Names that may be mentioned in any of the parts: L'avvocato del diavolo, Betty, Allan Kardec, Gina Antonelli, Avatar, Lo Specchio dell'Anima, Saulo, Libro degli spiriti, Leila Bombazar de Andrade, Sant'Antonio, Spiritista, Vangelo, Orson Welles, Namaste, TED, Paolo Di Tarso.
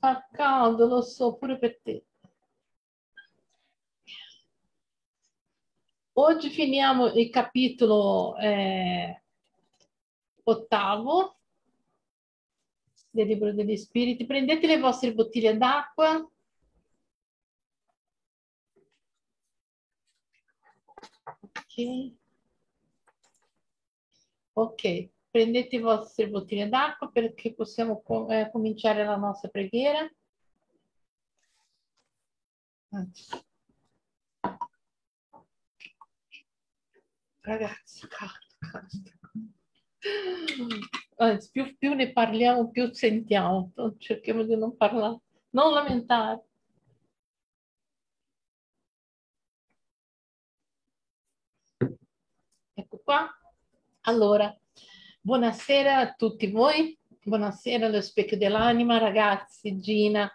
Fa caldo, lo so, pure per te. Oggi finiamo il capitolo ottavo del Libro degli Spiriti. Prendete le vostre bottiglie d'acqua. Ok. Ok. Prendete le vostre bottiglie d'acqua perché possiamo cominciare la nostra preghiera. Ragazzi, caldo. Più ne parliamo, più sentiamo. Cerchiamo di non parlare, non lamentare. Ecco qua. Allora. Buonasera a tutti voi, buonasera allo Specchio dell'Anima, ragazzi, Gina,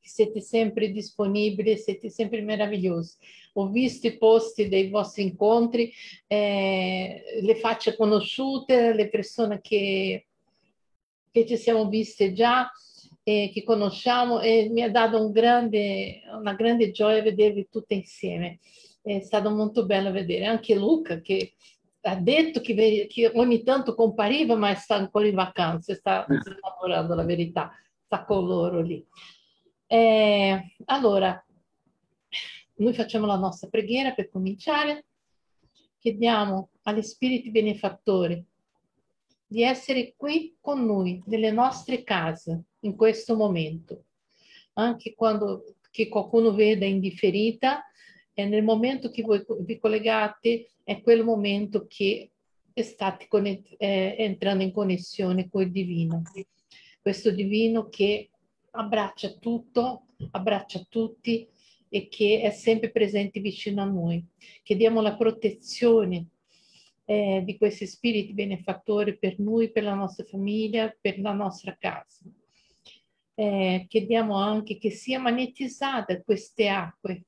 siete sempre disponibili, siete sempre meravigliosi. Ho visto i posti dei vostri incontri, le facce conosciute, le persone che ci siamo viste già, che conosciamo, e mi ha dato una grande gioia vedervi tutte insieme. È stato molto bello vedere, anche Luca che... ha detto che ogni tanto compariva, ma sta ancora in vacanza, sta lavorando, la verità, sta con loro lì. Allora, noi facciamo la nostra preghiera per cominciare. Chiediamo agli spiriti benefattori di essere qui con noi, nelle nostre case, in questo momento. Anche quando che qualcuno veda indifferita, e nel momento che voi vi collegate, è quel momento che state entrando in connessione col divino. Questo divino che abbraccia tutto, abbraccia tutti e che è sempre presente vicino a noi. Chiediamo la protezione di questi spiriti benefattori per noi, per la nostra famiglia, per la nostra casa. Chiediamo anche che sia magnetizzata queste acque,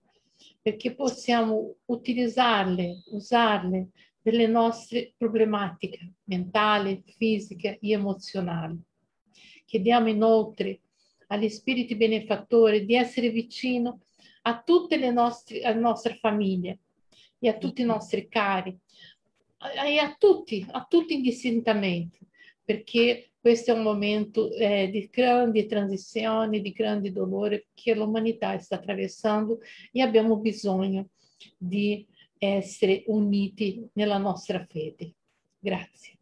perché possiamo utilizzarle, usarle per le nostre problematiche mentali, fisiche e emozionali. Chiediamo inoltre agli spiriti benefattori di essere vicino a tutte le nostre, a nostra famiglia e a tutti i nostri cari, e a tutti indistintamente, perché questo è un momento di grande transizione, di grande dolore che l'umanità sta attraversando, e abbiamo bisogno di essere uniti nella nostra fede. Grazie.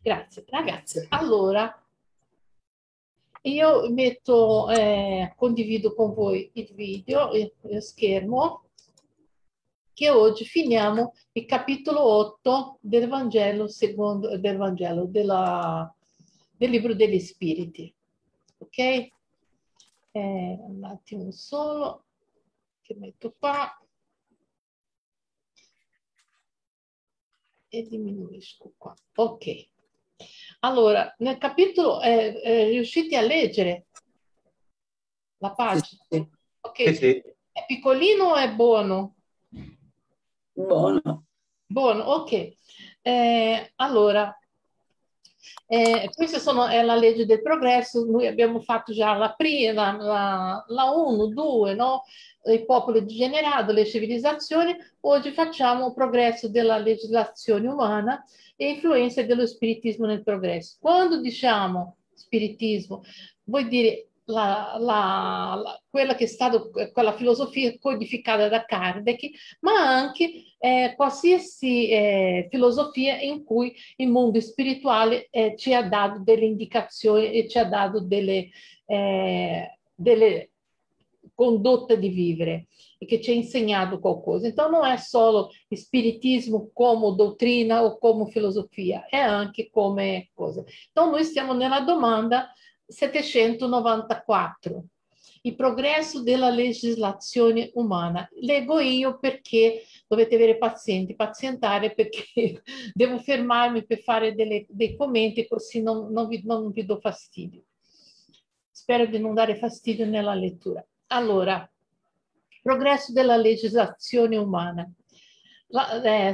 Grazie. Ragazzi, allora io metto, condivido con voi il video, lo schermo, che oggi finiamo il capitolo 8 del Vangelo, del Libro degli Spiriti. Ok? Un attimo solo, che metto qua e diminuisco qua. Ok. Allora, nel capitolo riuscite a leggere la pagina? Sì, sì. Ok. Sì, sì. È piccolino o è buono? Buono. Buono, ok. Allora, questa è la legge del progresso. Noi abbiamo fatto già la prima, la 1, 2, no? I popoli degenerati, le civilizzazioni. Oggi facciamo il progresso della legislazione umana e influenza dello spiritismo nel progresso. Quando diciamo spiritismo, vuol dire quella filosofia codificata da Kardec, ma anche qualsiasi filosofia in cui il mondo spirituale ci ha dato delle indicazioni e ci ha dato delle condotte di vivere e che ci ha insegnato qualcosa. Então non è solo spiritismo come dottrina o come filosofia, è anche come cosa. Então noi stiamo nella domanda 794, il progresso della legislazione umana. Leggo io perché dovete avere pazientare, perché devo fermarmi per fare dei commenti, così non vi do fastidio. Spero di non dare fastidio nella lettura. Allora, progresso della legislazione umana.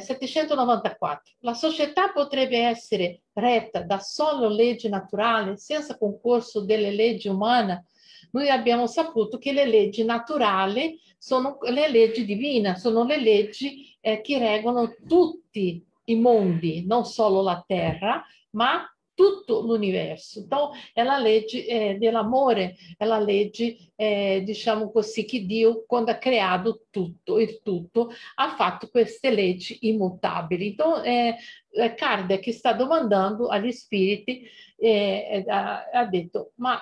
794. La società potrebbe essere retta da solo legge naturale senza concorso delle leggi umane? Noi abbiamo saputo che le leggi naturali sono le leggi divine, sono le leggi che regolano tutti i mondi, non solo la terra, ma tutto l'universo. È la legge dell'amore, è la legge, diciamo così, che Dio, quando ha creato tutto, il tutto, ha fatto queste leggi immutabili. Kardec sta domandando agli spiriti, ha detto, ma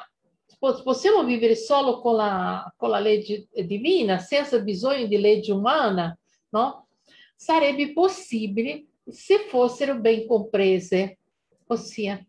possiamo vivere solo con la legge divina, senza bisogno di legge umana? No? Sarebbe possibile se fossero ben comprese. Ossia,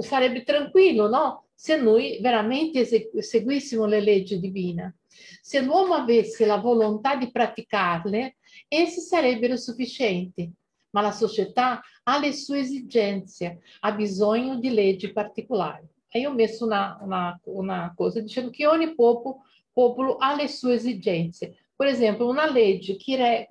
sarebbe tranquillo, no? Se noi veramente seguissimo le leggi divine. Se l'uomo avesse la volontà di praticarle, esse sarebbero sufficienti. Ma la società ha le sue esigenze, ha bisogno di leggi particolari. E io ho messo una cosa dicendo che ogni popolo ha le sue esigenze. Per esempio, una legge che è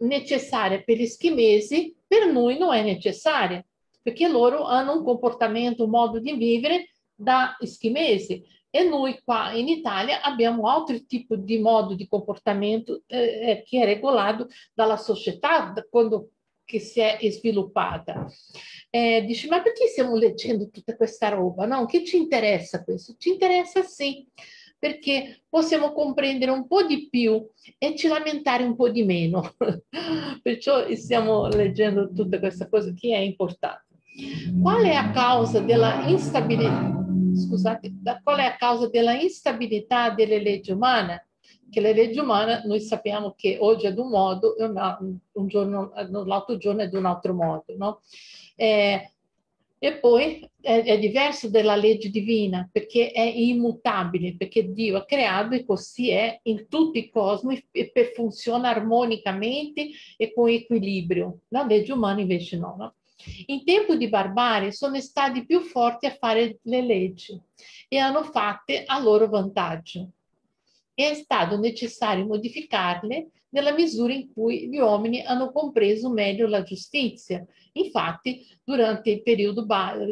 necessaria per gli eschimesi, per noi non è necessaria, perché loro hanno un comportamento, un modo di vivere da eschimesi. E noi qua in Italia abbiamo altro tipo di modo di comportamento che è regolato dalla società quando che si è sviluppata. Dici, ma perché stiamo leggendo tutta questa roba? No? Che ci interessa questo? Ci interessa sì, perché possiamo comprendere un po' di più e ci lamentare un po' di meno. Perciò stiamo leggendo tutta questa cosa che è importante. Qual è la causa della instabilità? Scusate, qual è la causa della instabilità delle leggi umane? Che le leggi umane noi sappiamo che oggi è di un modo, l'altro giorno è di un altro modo, no? E poi è diverso dalla legge divina, perché è immutabile, perché Dio ha creato e così è in tutti i cosmi e funziona armonicamente e con equilibrio. La legge umana invece no, no? In tempo di barbarie sono stati più forti a fare le leggi e hanno fatte a loro vantaggio. È stato necessario modificarle nella misura in cui gli uomini hanno compreso meglio la giustizia. Infatti, durante il periodo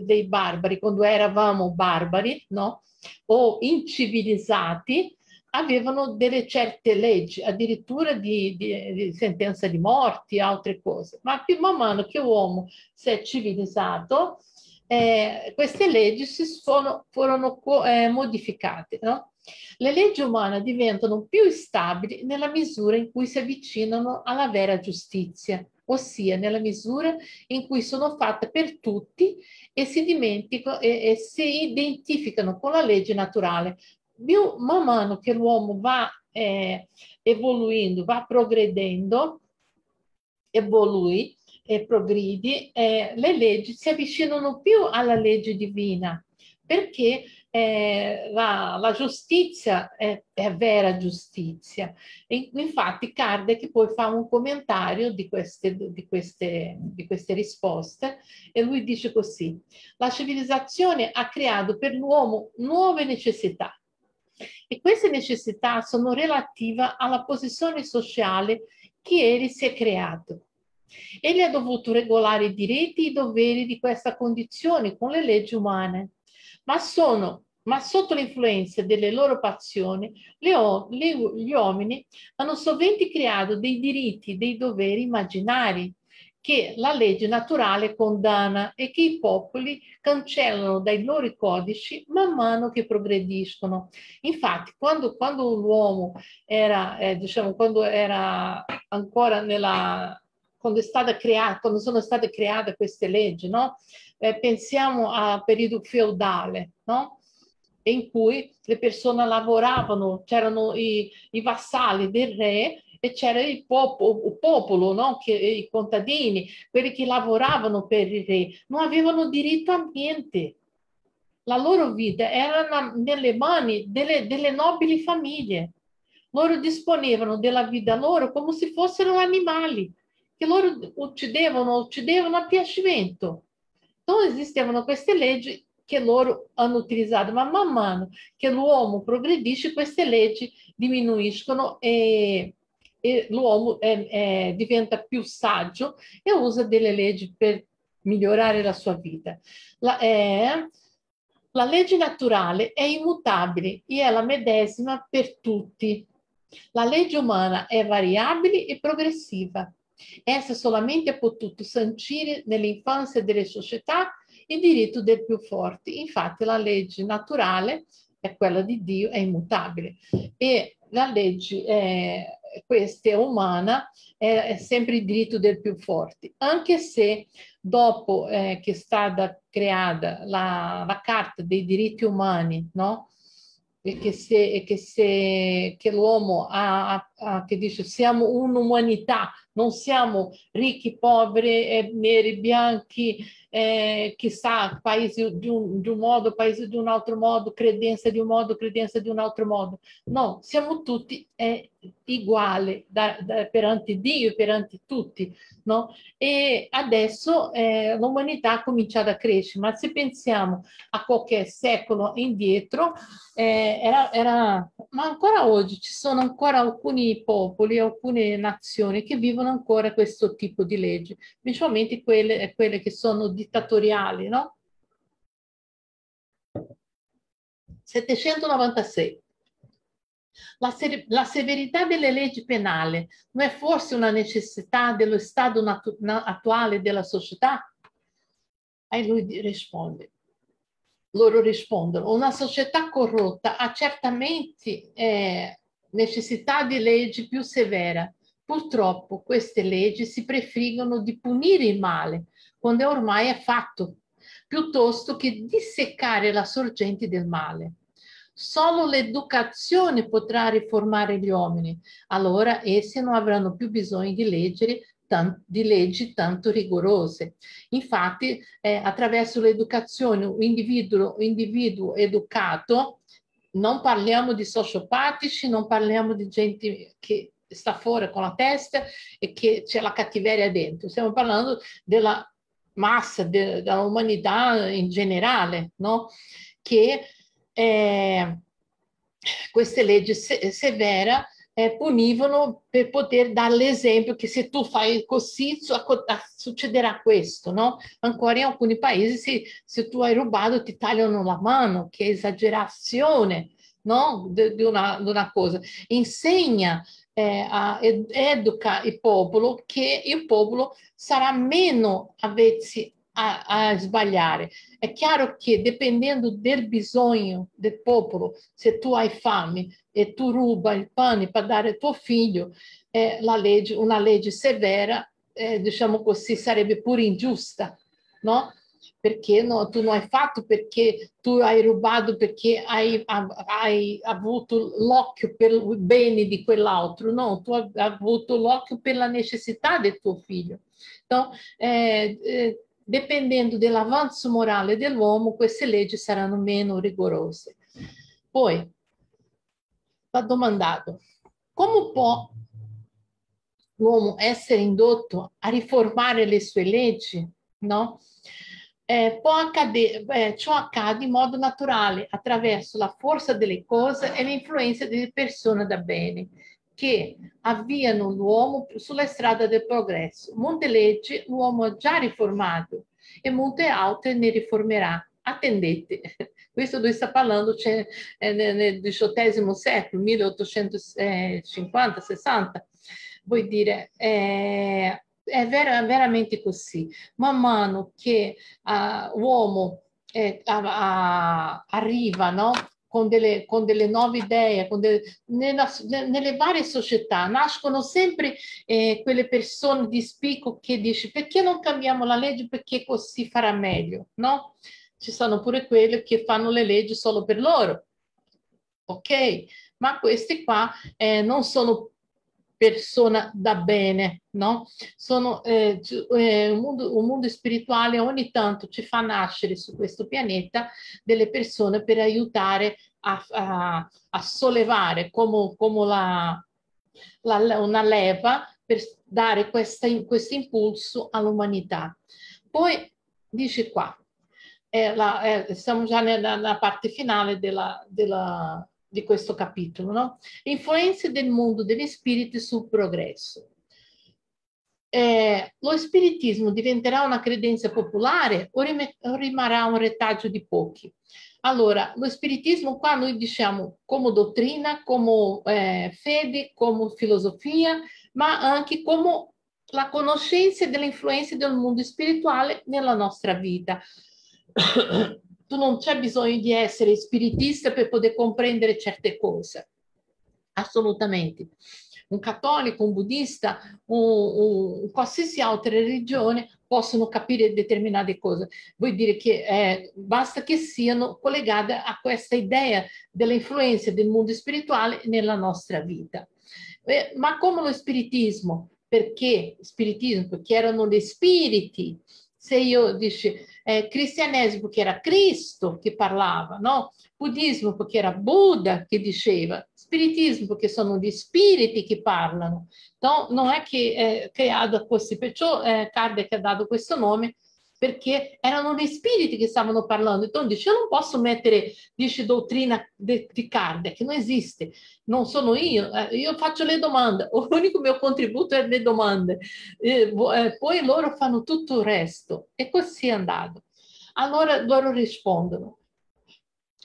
dei barbari, quando eravamo barbari, no? O incivilizzati, avevano delle certe leggi, addirittura di sentenza di morte e altre cose. Ma man mano che l'uomo si è civilizzato, queste leggi furono modificate, no? Le leggi umane diventano più stabili nella misura in cui si avvicinano alla vera giustizia, ossia nella misura in cui sono fatte per tutti e si identificano con la legge naturale. Più man mano che l'uomo va evoluendo, va progredendo, le leggi si avvicinano più alla legge divina, perché la giustizia è vera giustizia. E infatti Kardec poi fa un commentario di queste risposte e lui dice così: la civilizzazione ha creato per l'uomo nuove necessità e queste necessità sono relative alla posizione sociale che egli si è creato. Egli ha dovuto regolare i diritti e i doveri di questa condizione con le leggi umane. Ma sotto l'influenza delle loro passioni, gli uomini hanno sovente creato dei diritti, dei doveri immaginari che la legge naturale condanna e che i popoli cancellano dai loro codici man mano che progrediscono. Infatti, quando l'uomo era, diciamo, quando era ancora quando sono state create queste leggi, no? Pensiamo al periodo feudale, no? In cui le persone lavoravano, c'erano i vassalli del re e c'era il popolo, no? I contadini, quelli che lavoravano per il re, non avevano diritto a niente. La loro vita era nelle mani delle nobili famiglie. Loro disponevano della vita loro come se fossero animali, che loro uccidevano a piacimento. Non esistevano queste leggi che loro hanno utilizzato, ma man mano che l'uomo progredisce, queste leggi diminuiscono e e l'uomo diventa più saggio e usa delle leggi per migliorare la sua vita. La legge naturale è immutabile e è la medesima per tutti. La legge umana è variabile e progressiva. Essa solamente ha potuto sancire nell'infanzia delle società il diritto del più forte. Infatti la legge naturale è quella di Dio, è immutabile, e la legge questa umana è sempre il diritto del più forte, anche se dopo che è stata creata la Carta dei diritti umani, no? Che l'uomo ha, che dice siamo un'umanità, non siamo ricchi, poveri, neri, bianchi, chissà, paesi di un modo, paesi di un altro modo, credenza di un modo, credenza di un altro modo. No, siamo tutti uguali perante Dio e perante tutti, no? E adesso l'umanità ha cominciato a crescere, ma se pensiamo a qualche secolo indietro, ma ancora oggi ci sono ancora alcuni popoli, alcune nazioni che vivono ancora questo tipo di leggi, principalmente quelle che sono dittatoriali, no? 796. La severità delle leggi penali non è forse una necessità dello stato attuale della società? E lui risponde. Loro rispondono, una società corrotta ha certamente necessità di leggi più severe. Purtroppo queste leggi si prefiggono di punire il male, quando ormai è fatto, piuttosto che disseccare la sorgente del male. Solo l'educazione potrà riformare gli uomini, allora essi non avranno più bisogno di leggi tanto rigorose. Infatti, attraverso l'educazione, un individuo educato, non parliamo di sociopatici, non parliamo di gente che sta fuori con la testa e che c'è la cattiveria dentro. Stiamo parlando della massa, dell'umanità in generale, no? Che queste leggi severe punivano per poter dare l'esempio che se tu fai così succederà questo, no? Ancora in alcuni paesi se tu hai rubato ti tagliano la mano, che è esagerazione, no? Di una cosa. Insegna, educa il popolo, che il popolo sarà meno avvezzo a sbagliare. È chiaro che dipendendo dal bisogno del popolo, se tu hai fame e tu ruba il pane per dare a tuo figlio, una legge severa, diciamo così, sarebbe pure ingiusta, no? Perché no, tu non hai fatto, perché tu hai rubato, perché hai avuto l'occhio per il bene di quell'altro, no, tu hai avuto l'occhio per la necessità del tuo figlio. Então, dipendendo dall'avanzo morale dell'uomo, queste leggi saranno meno rigorose. Poi, va domandato, come può l'uomo essere indotto a riformare le sue leggi, no? Ciò accade in modo naturale attraverso la forza delle cose e l'influenza delle persone da bene che avviano l'uomo sulla strada del progresso. Molte leggi l'uomo ha già riformato e molte altre ne riformerà. Attendete, questo lui sta parlando nel XVIII secolo, 1850-60, vuol dire... È veramente così. Man mano che l'uomo arriva, no? con delle nuove idee, nelle varie società nascono sempre quelle persone di spicco che dice perché non cambiamo la legge, perché così farà meglio, no? Ci sono pure quelle che fanno le leggi solo per loro, ok? Ma questi qua non sono persona da bene, no? Sono un mondo spirituale ogni tanto ci fa nascere su questo pianeta delle persone per aiutare a sollevare come una leva per dare questo impulso all'umanità. Poi dice qua, siamo già nella parte finale della di questo capitolo, no? Influenze del mondo degli spiriti sul progresso. Lo spiritismo diventerà una credenza popolare o rimarrà un retaggio di pochi? Allora, lo spiritismo qua noi diciamo come dottrina, come fede, come filosofia, ma anche come la conoscenza delle influenze del mondo spirituale nella nostra vita. Tu non c'è bisogno di essere spiritista per poter comprendere certe cose, assolutamente. Un cattolico, un buddista, un qualsiasi altra religione possono capire determinate cose. Vuol dire che basta che siano collegate a questa idea delle influenze del mondo spirituale nella nostra vita. Ma come lo spiritismo? Perché spiritismo? Perché erano gli spiriti. Se io dici cristianesimo perché era Cristo che parlava, no? Buddismo perché era Buddha che diceva, spiritismo perché sono gli spiriti che parlano. Então, non è che creato così, perciò Kardec ha dato questo nome perché erano gli spiriti che stavano parlando. Então dice, io non posso mettere, dice, dottrina di Kardec, non esiste, non sono io faccio le domande, l'unico mio contributo è le domande, poi loro fanno tutto il resto, e così è andato. Allora loro rispondono.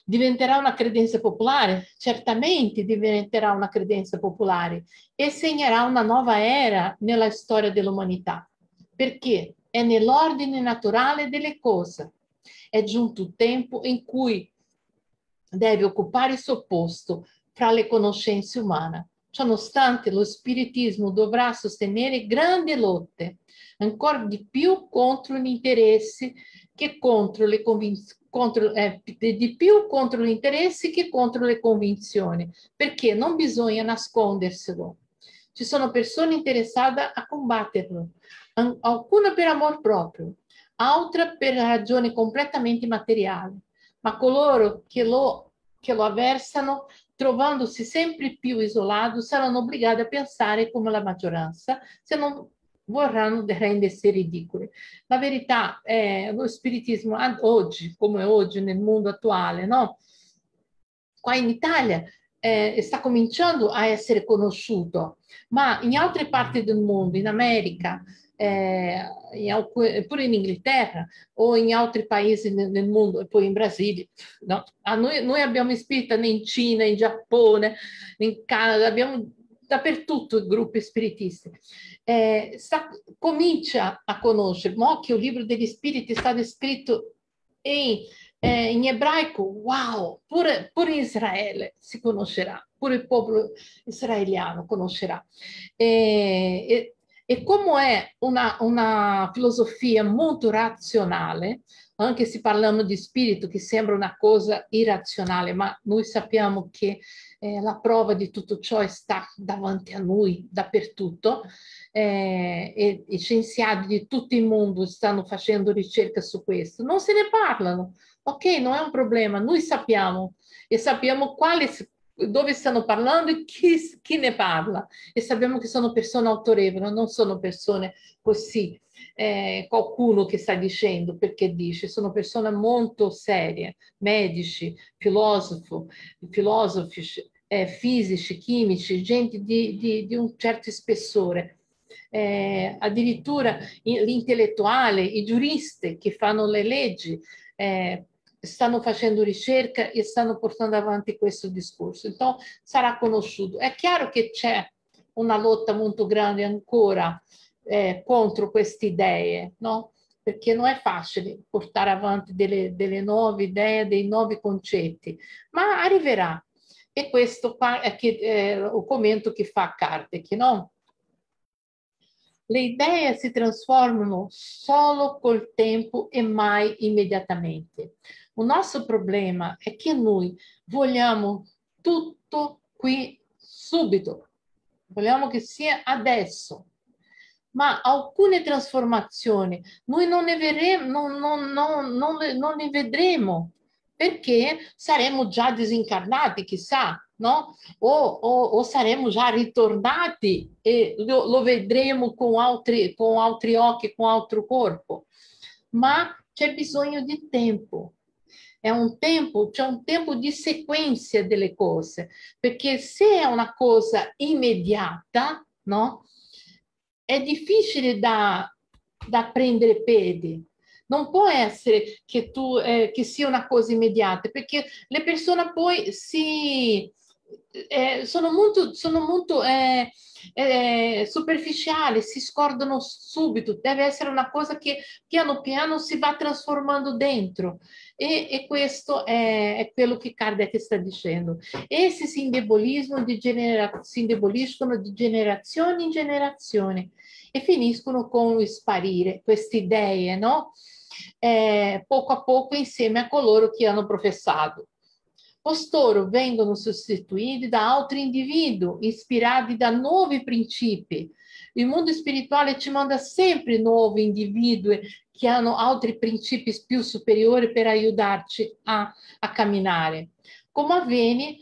Diventerà una credenza popolare? Certamente diventerà una credenza popolare e segnerà una nuova era nella storia dell'umanità, perché è nell'ordine naturale delle cose. È giunto il tempo in cui deve occupare il suo posto fra le conoscenze umane. Ciononostante, lo spiritismo dovrà sostenere grandi lotte, ancora di più contro gli interessi che contro le convinzioni. Di più contro gli interessi che contro le convinzioni, perché non bisogna nasconderselo. Ci sono persone interessate a combatterlo, alcune per amor proprio, altre per ragioni completamente materiali, ma coloro che lo avversano, trovandosi sempre più isolato, saranno obbligati a pensare come la maggioranza, se non vorranno rendersi ridicoli. La verità è lo spiritismo oggi, come oggi nel mondo attuale, no? Qua in Italia sta cominciando a essere conosciuto, ma in altre parti del mondo, in America, pure in Inghilterra o in altri paesi nel mondo, e poi in Brasile, no? Noi abbiamo ispirato in Cina, in Giappone, in Canada, abbiamo dappertutto i gruppi spiritisti. Comincia a conoscere, ma che il libro degli spiriti è stato scritto in ebraico, wow, pure in Israele si conoscerà, pure il popolo israeliano conoscerà. E come è una filosofia molto razionale, anche se parliamo di spirito che sembra una cosa irrazionale, ma noi sappiamo che la prova di tutto ciò sta davanti a noi, dappertutto. E scienziati di tutto il mondo stanno facendo ricerca su questo. Non se ne parlano. Ok, non è un problema, noi sappiamo. E sappiamo dove stanno parlando e chi ne parla, e sappiamo che sono persone autorevoli, non sono persone così qualcuno che sta dicendo perché dice, sono persone molto serie, medici, filosofi, fisici, chimici, gente di un certo spessore, addirittura gli intellettuali, i giuristi che fanno le leggi stanno facendo ricerca e stanno portando avanti questo discorso. Então sarà conosciuto. È chiaro che c'è una lotta molto grande ancora contro queste idee, no? Perché non è facile portare avanti delle nuove idee, dei nuovi concetti, ma arriverà. E questo qua è il commento che fa Kardec, no? Le idee si trasformano solo col tempo e mai immediatamente. Il nostro problema è che noi vogliamo tutto qui subito, vogliamo che sia adesso, ma alcune trasformazioni noi non ne vedremo perché saremo già disincarnati, chissà, no? O saremo già ritornati e lo vedremo con altri occhi, con altro corpo. Ma c'è bisogno di tempo. è un tempo, c'è un tempo di sequenza delle cose, perché se è una cosa immediata, no? È difficile da prendere piede. Non può essere che che sia una cosa immediata, perché le persone poi sono molto superficiali, si scordano subito. Deve essere una cosa che piano piano si va trasformando dentro. E questo è quello che Kardec sta dicendo. Essi si indeboliscono di generazione in generazione e finiscono con sparire queste idee, no? Poco a poco insieme a coloro che hanno professato. Costoro vengono sostituiti da altri individui, ispirati da nuovi principi. Il mondo spirituale ci manda sempre nuovi individui che hanno altri principi più superiori per aiutarci a camminare. Come avviene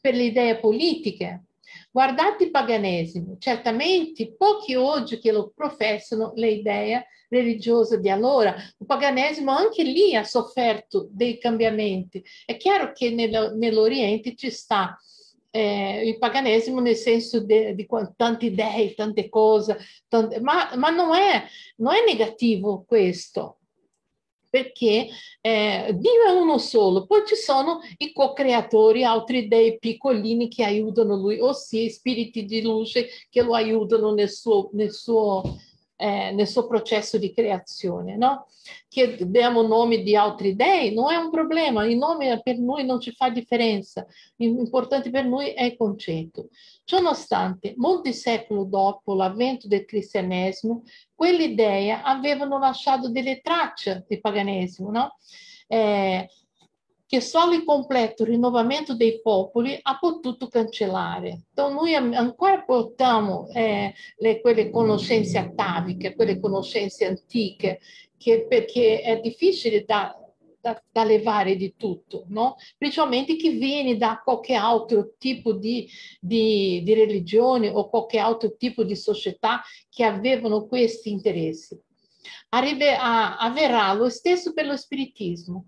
per le idee politiche. Guardate il paganesimo, certamente pochi oggi che lo professano le idee religiose di allora. Il paganesimo anche lì ha sofferto dei cambiamenti. È chiaro che nell'Oriente ci sta il paganesimo nel senso di tante idee, tante cose, ma non è negativo questo. Perché Dio è uno solo, poi ci sono i co-creatori, altri dei piccolini che aiutano lui, ossia spiriti di luce che lo aiutano nel suo processo di creazione, no? Che diamo nome di altri dei, non è un problema, il nome per noi non ci fa differenza, l'importante per noi è il concetto. Ciononostante, molti secoli dopo l'avvento del cristianesimo, quelle idee avevano lasciato delle tracce di paganesimo, no? Che solo il completo rinnovamento dei popoli ha potuto cancellare. Quindi noi ancora portiamo quelle conoscenze ataviche, quelle conoscenze antiche, perché è difficile da levare di tutto, no? Principalmente chi viene da qualche altro tipo di religione o qualche altro tipo di società che avevano questi interessi. Avverrà lo stesso per lo spiritismo.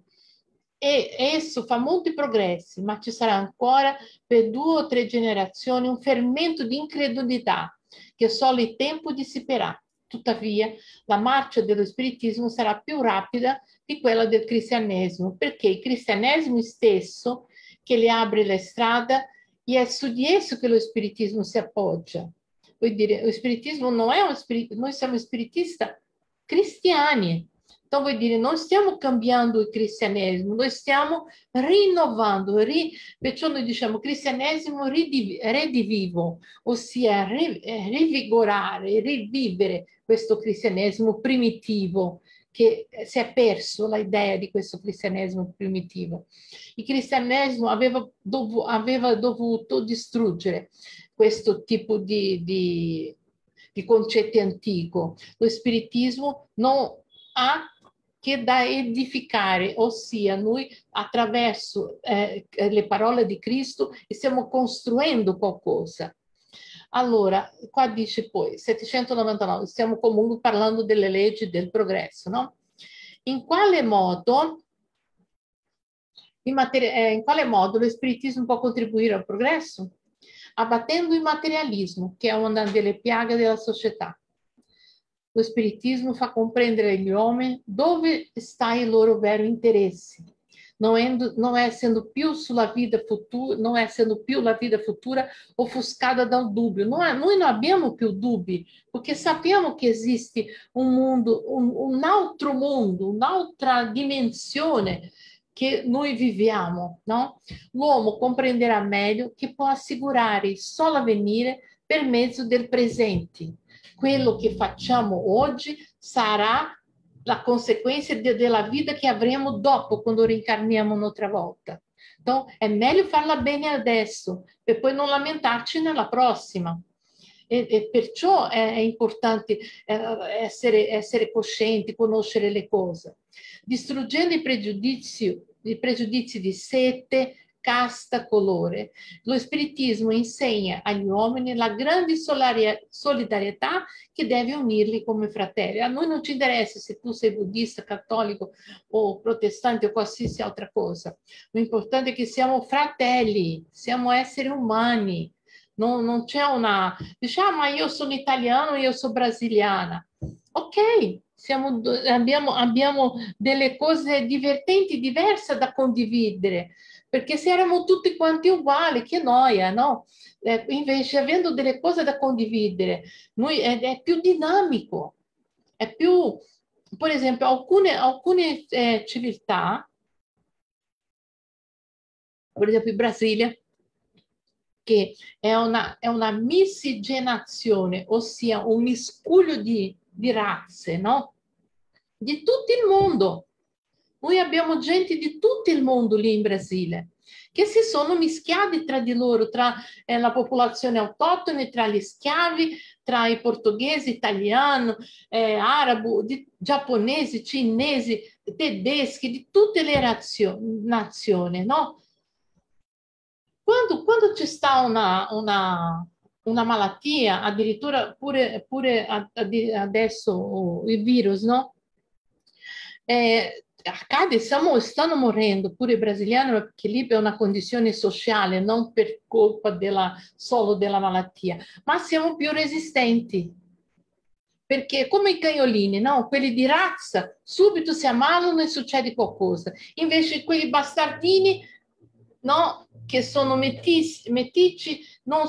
E esso fa molti progressi, ma ci sarà ancora per 2 o 3 generazioni un fermento di incredulità che solo il tempo dissiperà. Tuttavia, la marcia dello spiritismo sarà più rapida di quella del cristianesimo, perché il cristianesimo stesso che le apre la strada e è su di esso che lo spiritismo si appoggia. Vuol dire, lo spiritismo non è uno spiritismo, noi siamo spiritisti cristiani. Então, vuol dire, non stiamo cambiando il cristianesimo, noi stiamo rinnovando, perciò noi diciamo cristianesimo redivivo, ossia rivigorare, rivivere questo cristianesimo primitivo, che si è perso l'idea di questo cristianesimo primitivo. Il cristianesimo aveva dovuto distruggere questo tipo di concetto antico. Lo spiritismo non ha che da edificare, ossia noi attraverso le parole di Cristo stiamo costruendo qualcosa. Allora, qua dice poi, 799, stiamo comunque parlando delle leggi del progresso, no? In quale modo lo spiritismo può contribuire al progresso? Abbattendo il materialismo, che è una delle piaghe della società. Lo spiritismo fa comprendere agli uomini dove sta il loro vero interesse, non essendo più la vita futura offuscata dal dubbio. Noi non abbiamo più dubbi, perché sappiamo che esiste un mondo, un altro mondo, un'altra dimensione che noi viviamo, no? L'uomo comprenderà meglio che può assicurare solo l'avvenire per mezzo del presente. Quello che facciamo oggi sarà la conseguenza della vita che avremo dopo, quando rincarniamo un'altra volta. Então, è meglio farla bene adesso, per poi non lamentarci nella prossima. E perciò è importante essere coscienti, conoscere le cose. Distruggendo i pregiudizi di sete, casta colore. Lo Spiritismo insegna agli uomini la grande solidarietà che deve unirli come fratelli. A noi non ci interessa se tu sei buddista, cattolico o protestante o qualsiasi altra cosa. L'importante è che siamo fratelli, siamo esseri umani. Non c'è una... Diciamo, ma io sono italiano, io sono brasiliana. Ok, abbiamo delle cose divertenti, diverse da condividere, perché se eravamo tutti quanti uguali, che noia, no? Invece, avendo delle cose da condividere, noi, è più dinamico, è più... Per esempio, alcune civiltà, per esempio in Brasile, che è una miscigenazione, ossia un miscuglio di razze, no? Di tutto il mondo. Noi abbiamo gente di tutto il mondo lì in Brasile, che si sono mischiati tra di loro, tra la popolazione autoctone, tra gli schiavi, tra i portoghesi, italiano, arabo, giapponesi, cinesi, tedeschi, di tutte le nazioni, no? Quando ci sta una malattia, addirittura adesso il virus, no? Accade, stanno morendo pure i brasiliani, perché lì è una condizione sociale, non per colpa solo della malattia, ma siamo più resistenti. Perché come i cagnolini, no? Quelli di razza, subito si ammalano e succede qualcosa. Invece quelli bastardini, no, che sono meticci, non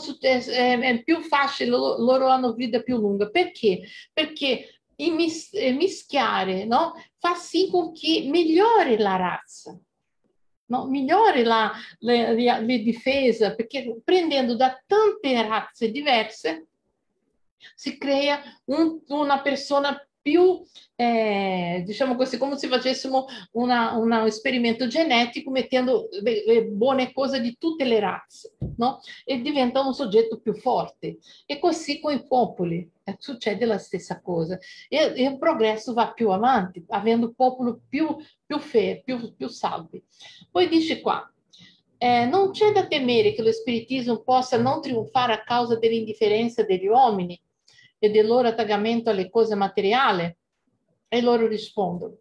è più facile, loro hanno vita più lunga. Perché? Perché mischiare, no, fa sì con che migliori la razza, no? Migliori le difese, perché prendendo da tante razze diverse si crea una persona più, diciamo così, come se facessimo un esperimento genetico mettendo le buone cose di tutte le razze, no? E diventa un soggetto più forte. E così con i popoli succede la stessa cosa. E il progresso va più avanti, avendo popoli più salvi. Poi dice qua, non c'è da temere che lo spiritismo possa non trionfare a causa dell'indifferenza degli uomini e del loro attaccamento alle cose materiali? E loro rispondono: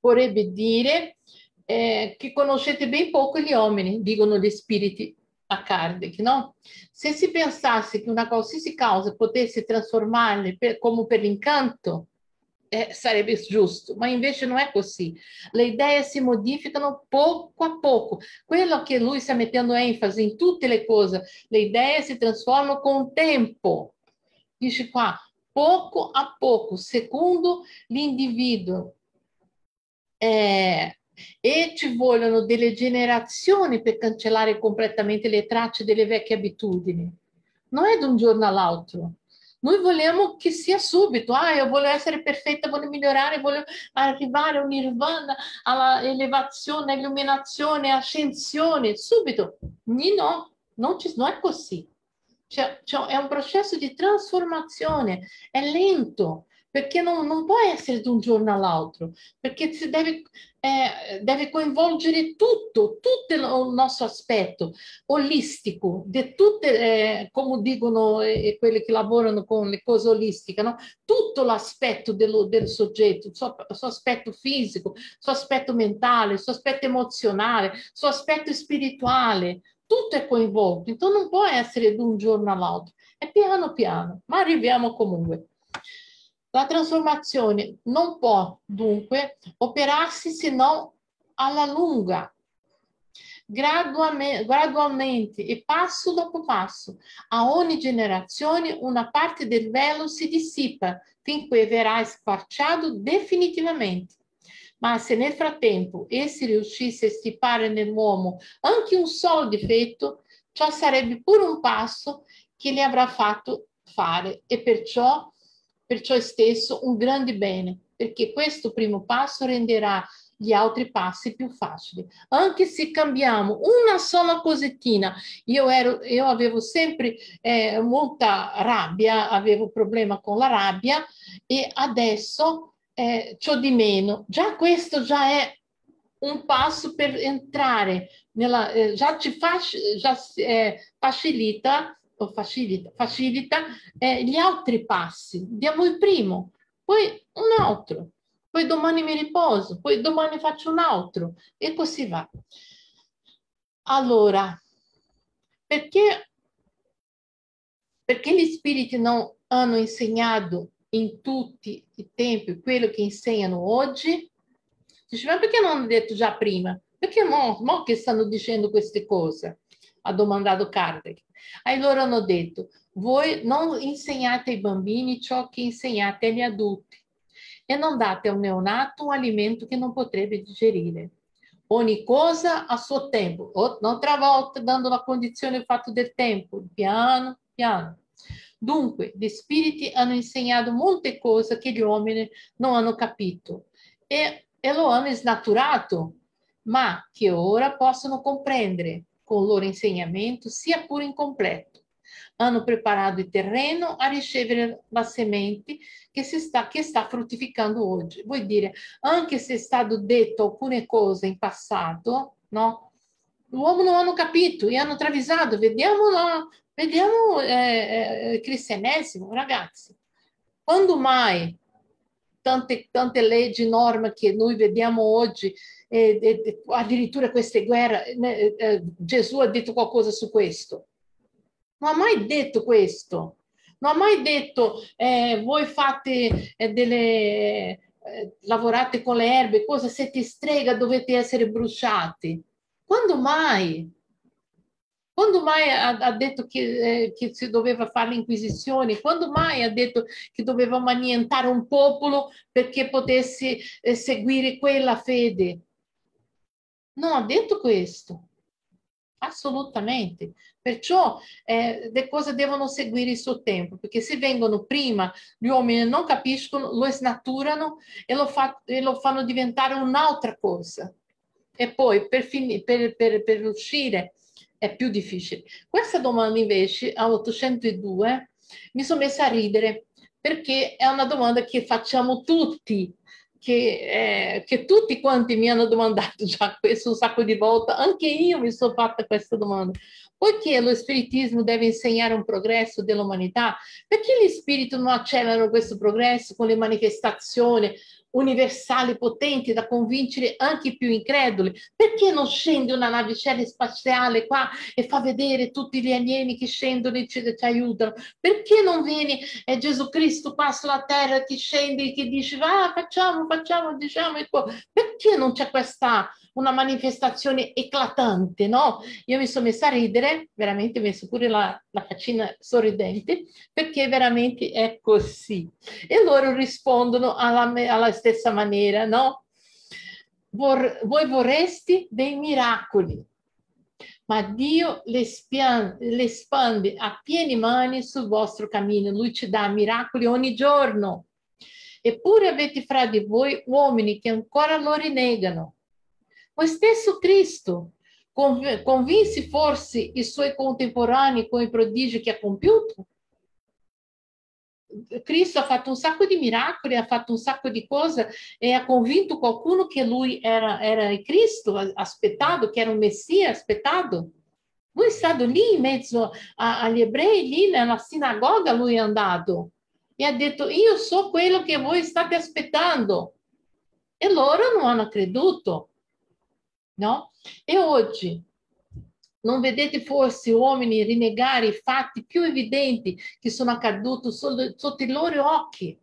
vorrebbe dire che conoscete ben poco gli uomini, dicono gli spiriti a Kardec, no? Se si pensasse che una qualsiasi causa potesse trasformarli come per l'incanto, sarebbe giusto, ma invece non è così. Le idee si modificano poco a poco. Quello che lui sta mettendo enfasi in tutte le cose, le idee si trasformano con tempo. Dice qua, poco a poco, secondo l'individuo. E ci vogliono delle generazioni per cancellare completamente le tracce delle vecchie abitudini. Non è da un giorno all'altro. Noi vogliamo che sia subito. Io voglio essere perfetta, voglio migliorare, voglio arrivare a un nirvana, alla elevazione, illuminazione, ascensione, subito. No, non è così. Cioè, è un processo di trasformazione, è lento, perché non può essere da un giorno all'altro, perché si deve coinvolgere tutto il nostro aspetto olistico, di tutte, come dicono quelli che lavorano con le cose olistiche, no? Tutto l'aspetto del soggetto, il suo aspetto fisico, il suo aspetto mentale, il suo aspetto emozionale, il suo aspetto spirituale. Tutto è coinvolto, então non può essere da un giorno all'altro, è piano piano, ma arriviamo comunque. La trasformazione non può dunque operarsi se non alla lunga, gradualmente e passo dopo passo. A ogni generazione una parte del velo si dissipa, finché verrà squarciato definitivamente. Ma se nel frattempo essi riuscisse a stipare nell'uomo anche un solo difetto, ciò sarebbe pure un passo che gli avrà fatto fare e perciò stesso un grande bene, perché questo primo passo renderà gli altri passi più facili. Anche se cambiamo una sola cosettina, io avevo sempre molta rabbia, avevo problema con la rabbia e adesso... ciò di meno. Già questo è un passo per entrare já te facilita gli altri passi. Diamo il primo, poi un altro, poi domani mi riposo, poi domani faccio un altro e così va. Allora, perché gli spiriti non hanno insegnato in tutti i tempi quello che insegnano oggi? Diceva, perché non hanno detto già prima? Perché mo che stanno dicendo queste cose? Ha domandato Kardec. Aí loro hanno detto, voi non insegnate ai bambini ciò che insegnate agli adulti e non date a un neonato un alimento che non potrebbe digerire. Ogni cosa a suo tempo, un'altra volta dando la condizione il fatto del tempo, piano piano. Dunque, gli spiriti hanno insegnato molte cose che gli uomini non hanno capito e lo hanno snaturato, ma che ora possono comprendere con il loro insegnamento, sia pure incompleto. Hanno preparato il terreno a ricevere la semente che sta fruttificando oggi. Vuol dire, anche se è stato detto alcune cose in passato, no? L'uomo non hanno capito e hanno travisato. Vediamo il cristianesimo, ragazzi. Quando mai tante leggi, norme che noi vediamo oggi, addirittura queste guerre, Gesù ha detto qualcosa su questo? Non ha mai detto questo. Non ha mai detto voi fate lavorate con le erbe, cosa se ti strega dovete essere bruciati. Quando mai? Quando mai ha detto che si doveva fare l'inquisizione? Quando mai ha detto che dovevamo annientare un popolo perché potesse seguire quella fede? Non ha detto questo, assolutamente. Perciò le cose devono seguire il suo tempo, perché se vengono prima, gli uomini non capiscono, lo snaturano e lo fanno diventare un'altra cosa. E poi per uscire è più difficile. Questa domanda invece, a 802, mi sono messa a ridere, perché è una domanda che facciamo tutti, che tutti quanti mi hanno domandato già questo un sacco di volte, anche io mi sono fatta questa domanda. Poiché lo spiritismo deve insegnare un progresso dell'umanità, perché gli spiriti non accelerano questo progresso con le manifestazioni universali potenti da convincere anche i più increduli? Perché non scende una navicella spaziale qua e fa vedere tutti gli alieni che scendono e ci aiutano? Perché non viene Gesù Cristo qua sulla terra che scende e che dice va, facciamo, diciamo? Perché non c'è questa una manifestazione eclatante, no? Io mi sono messa a ridere, veramente mi sono pure la faccina sorridente, perché veramente è così. E loro rispondono alla stessa maniera, no? Voi vorreste dei miracoli, ma Dio le espande a piene mani sul vostro cammino. Lui ci dà miracoli ogni giorno. Eppure avete fra di voi uomini che ancora lo rinnegano. Lo stesso Cristo convinse forse i suoi contemporanei con i prodigi che ha compiuto? Cristo ha fatto un sacco di miracoli, ha fatto un sacco di cose e ha convinto qualcuno che lui era il Cristo aspettato, che era un Messia aspettato. Lui è stato lì in mezzo agli ebrei, lì nella sinagoga lui è andato e ha detto io so quello che voi state aspettando. E loro non hanno creduto. No? E oggi non vedete forse uomini rinnegare i fatti più evidenti che sono accaduti sotto i loro occhi?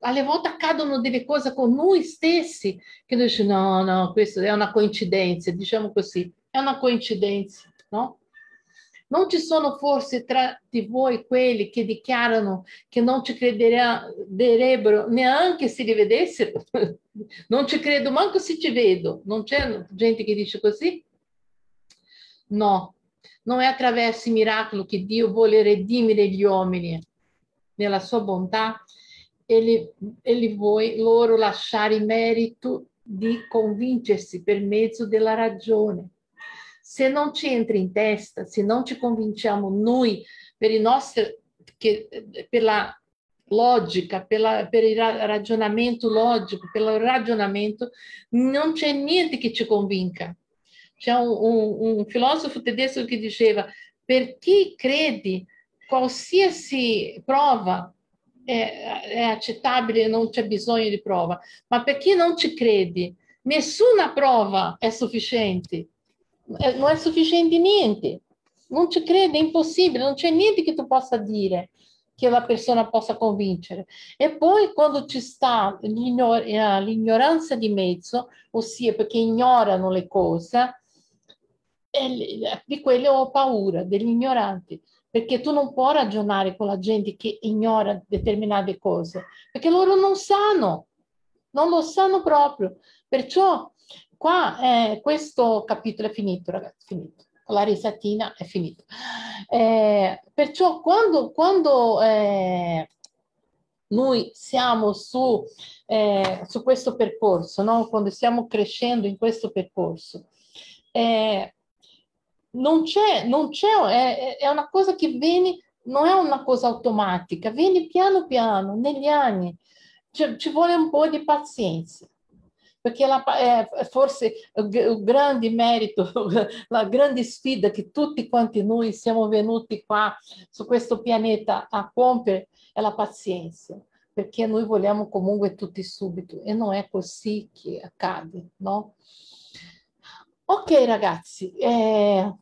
Alle volte accadono delle cose con noi stessi che noi diciamo no, questa è una coincidenza, diciamo così, è una coincidenza, no? Non ci sono forse tra di voi quelli che dichiarano che non ci crederebbero neanche se li vedessero? Non ci credo manco se ci vedo. Non c'è gente che dice così? No, non è attraverso il miracolo che Dio vuole redimere gli uomini. Nella sua bontà, Egli vuole loro lasciare il merito di convincersi per mezzo della ragione. Se non ci entra in testa, se non ci convinciamo noi per la logica, per il ragionamento logico, per il ragionamento, non c'è niente che ci convinca. C'è un filosofo tedesco che diceva: per chi crede, qualsiasi prova è accettabile, non c'è bisogno di prova, ma per chi non ci crede, nessuna prova è sufficiente, non è sufficiente niente, non ci crede, è impossibile, non c'è niente che tu possa dire che la persona possa convincere. E poi quando ci sta l'ignoranza di mezzo, ossia perché ignorano le cose, di quello ho paura, degli ignoranti, perché tu non puoi ragionare con la gente che ignora determinate cose, perché loro non sanno, non lo sanno proprio. Perciò qua questo capitolo è finito, ragazzi, finito. La risatina è finita. Perciò quando noi siamo su questo percorso, no? Quando stiamo crescendo in questo percorso, è una cosa che viene, non è una cosa automatica, viene piano piano, negli anni. Ci vuole un po' di pazienza. Perché forse il grande merito, la grande sfida che tutti quanti noi siamo venuti qua su questo pianeta a compiere è la pazienza, perché noi vogliamo comunque tutti subito e non è così che accade, no? Ok ragazzi, l'ho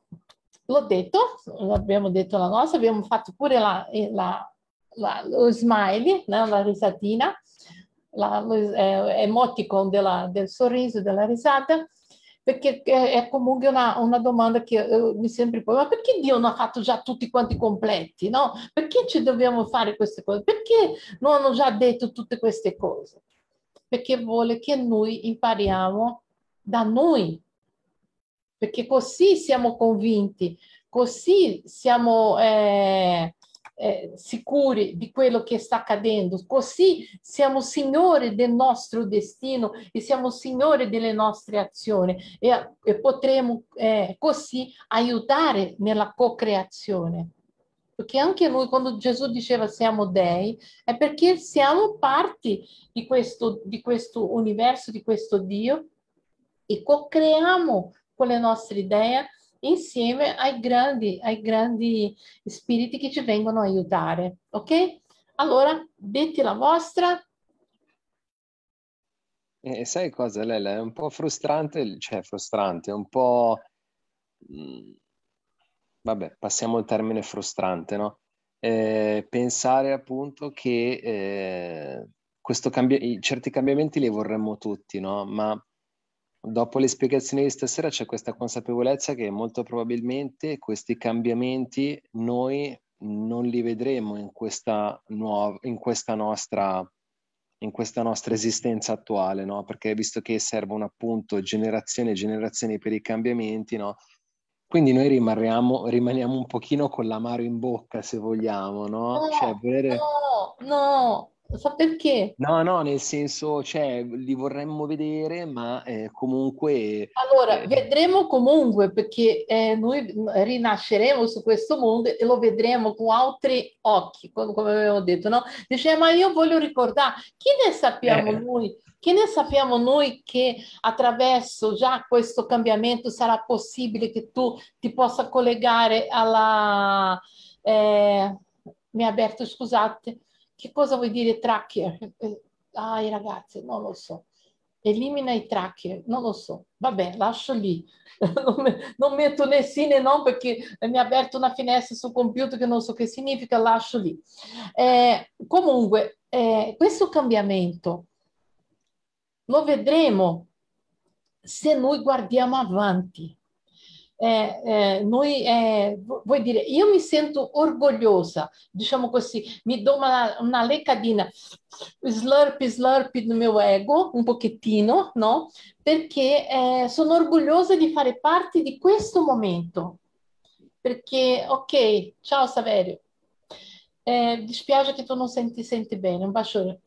detto, l'abbiamo detto la nostra, abbiamo fatto pure lo smile, no? La risatina. L'emoticon del sorriso, della risata, perché è comunque una domanda che mi sempre pone: ma perché Dio non ha fatto già tutti quanti completi, no? Perché ci dobbiamo fare queste cose? Perché non hanno già detto tutte queste cose? Perché vuole che noi impariamo da noi, perché così siamo convinti, così siamo... sicuri di quello che sta accadendo, così siamo signori del nostro destino e siamo signori delle nostre azioni e potremo così aiutare nella co-creazione, perché anche noi, quando Gesù diceva siamo dei, è perché siamo parte di questo universo, di questo Dio, e co-creiamo con le nostre idee insieme ai grandi spiriti che ci vengono a aiutare, ok? Allora, detti la vostra. Sai cosa, Leila? È un po' frustrante, cioè frustrante, è un po'... Vabbè, passiamo al termine frustrante, no? Pensare appunto che certi cambiamenti li vorremmo tutti, no? Ma... dopo le spiegazioni di stasera c'è questa consapevolezza che molto probabilmente questi cambiamenti noi non li vedremo in questa nostra esistenza attuale, no? Perché visto che servono appunto generazioni e generazioni per i cambiamenti, no? Quindi noi rimaniamo un pochino con l'amaro in bocca, se vogliamo, no? No, cioè, no. So perché? No, nel senso, cioè, li vorremmo vedere, ma comunque... Allora, vedremo comunque, perché noi rinasceremo su questo mondo e lo vedremo con altri occhi, come avevo detto, no? Dice, ma io voglio ricordare, che ne sappiamo noi che attraverso già questo cambiamento sarà possibile che tu ti possa collegare alla... mi ha aperto, scusate... Che cosa vuol dire tracker? Ai ragazzi, non lo so. Elimina i tracker, non lo so. Vabbè, lascio lì. Non metto né sì né no, perché mi ha aperto una finestra sul computer che non so che significa, lascio lì. Comunque, questo cambiamento lo vedremo se noi guardiamo avanti. Vuol dire, io mi sento orgogliosa, diciamo così, mi do una leccadina, slurp il mio ego un pochettino, no? Perché sono orgogliosa di fare parte di questo momento, perché ok, ciao Saverio, dispiace che tu non ti senti bene, un bacione.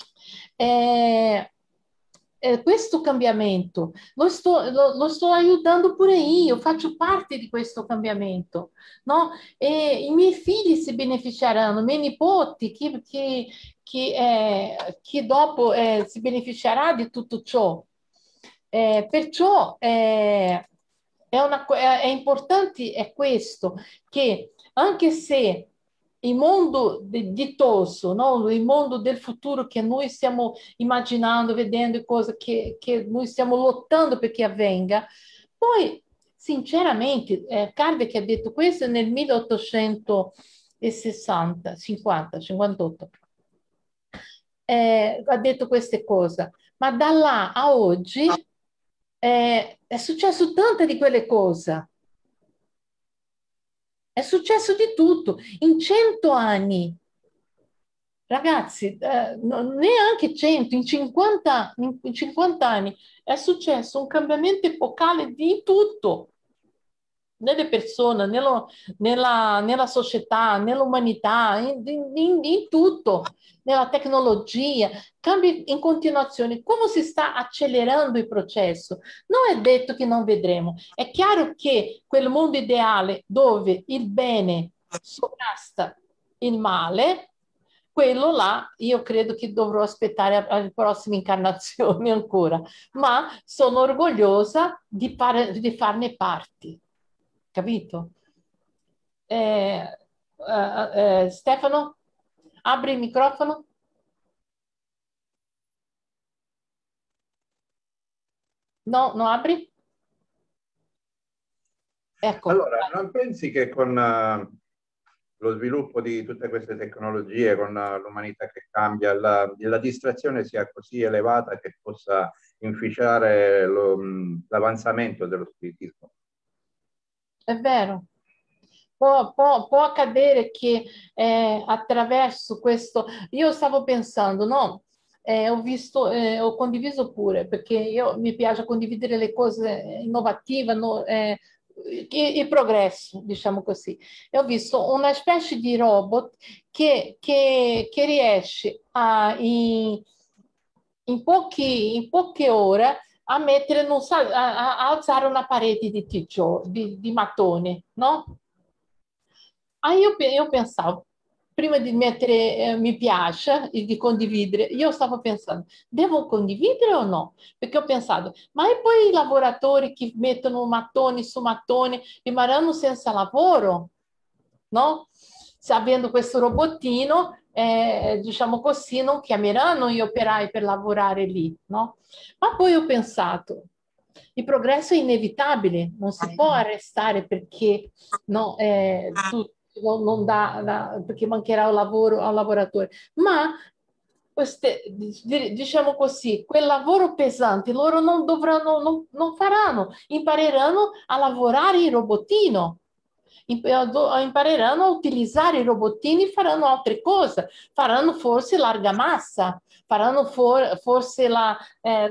Questo cambiamento lo sto aiutando pure io, faccio parte di questo cambiamento, no? E i miei figli si beneficeranno, i miei nipoti che dopo si beneficerà di tutto ciò, perciò è importante è questo, che anche se il mondo ditoso, no? Il mondo del futuro che noi stiamo immaginando, vedendo cose che noi stiamo lottando perché avvenga, poi sinceramente Kardec ha detto questo nel 1858, ha detto queste cose, ma da là a oggi è successo tante di quelle cose. È successo di tutto. In 100 anni, ragazzi, neanche 100, in 50 anni è successo un cambiamento epocale di tutto, nelle persone, nella società, nell'umanità, in tutto, nella tecnologia, cambi in continuazione. Come si sta accelerando il processo? Non è detto che non vedremo. È chiaro che quel mondo ideale dove il bene sovrasta il male, quello là io credo che dovrò aspettare alle prossime incarnazioni ancora, ma sono orgogliosa di farne parte. Capito? Stefano, apri il microfono. No, non apri? Ecco. Allora, non pensi che con lo sviluppo di tutte queste tecnologie, con l'umanità che cambia, la distrazione sia così elevata che possa inficiare l'avanzamento dello spiritismo? È vero, può accadere che attraverso questo, io stavo pensando, no? Ho condiviso pure, perché mi piace condividere le cose innovative, no? Il progresso, diciamo così. E ho visto una specie di robot che riesce a, in poche ore, a mettere, non so, a alzare una parete di mattoni, no? Io pensavo, prima di mettere mi piace e di condividere, io stavo pensando, devo condividere o no? Perché ho pensato, ma e poi i lavoratori che mettono mattoni su mattoni rimarranno senza lavoro, no? Avendo questo robottino, diciamo così, non chiameranno gli operai per lavorare lì, no? Ma poi ho pensato, il progresso è inevitabile, non si può arrestare perché, no, non dà, perché mancherà il lavoro al lavoratore, ma queste, diciamo così, quel lavoro pesante loro non dovranno, non faranno, impareranno a lavorare in robottino, impareranno a utilizzare i robottini, faranno altre cose, faranno forse larga massa, faranno forse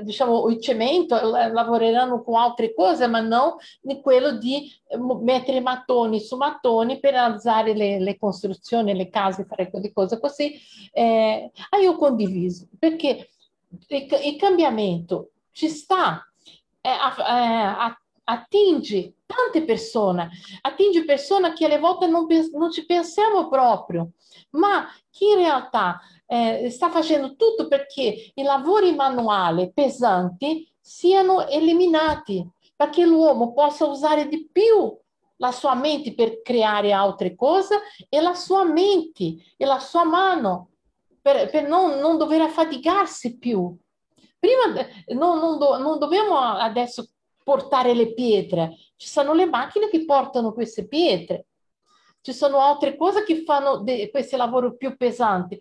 diciamo, il cemento, lavoreranno con altre cose, ma non di quello di mettere mattoni su mattoni per alzare le costruzioni, le case, fare cose così. Io condiviso, perché il cambiamento ci sta, attinge tante persone, attinge persone che alle volte non ci pensiamo proprio, ma che in realtà sta facendo tutto perché i lavori manuali pesanti siano eliminati, perché l'uomo possa usare di più la sua mente per creare altre cose e la sua mente e la sua mano per non dover affaticarsi più. Prima non dobbiamo adesso portare le pietre, ci sono le macchine che portano queste pietre, ci sono altre cose che fanno questo lavoro più pesante.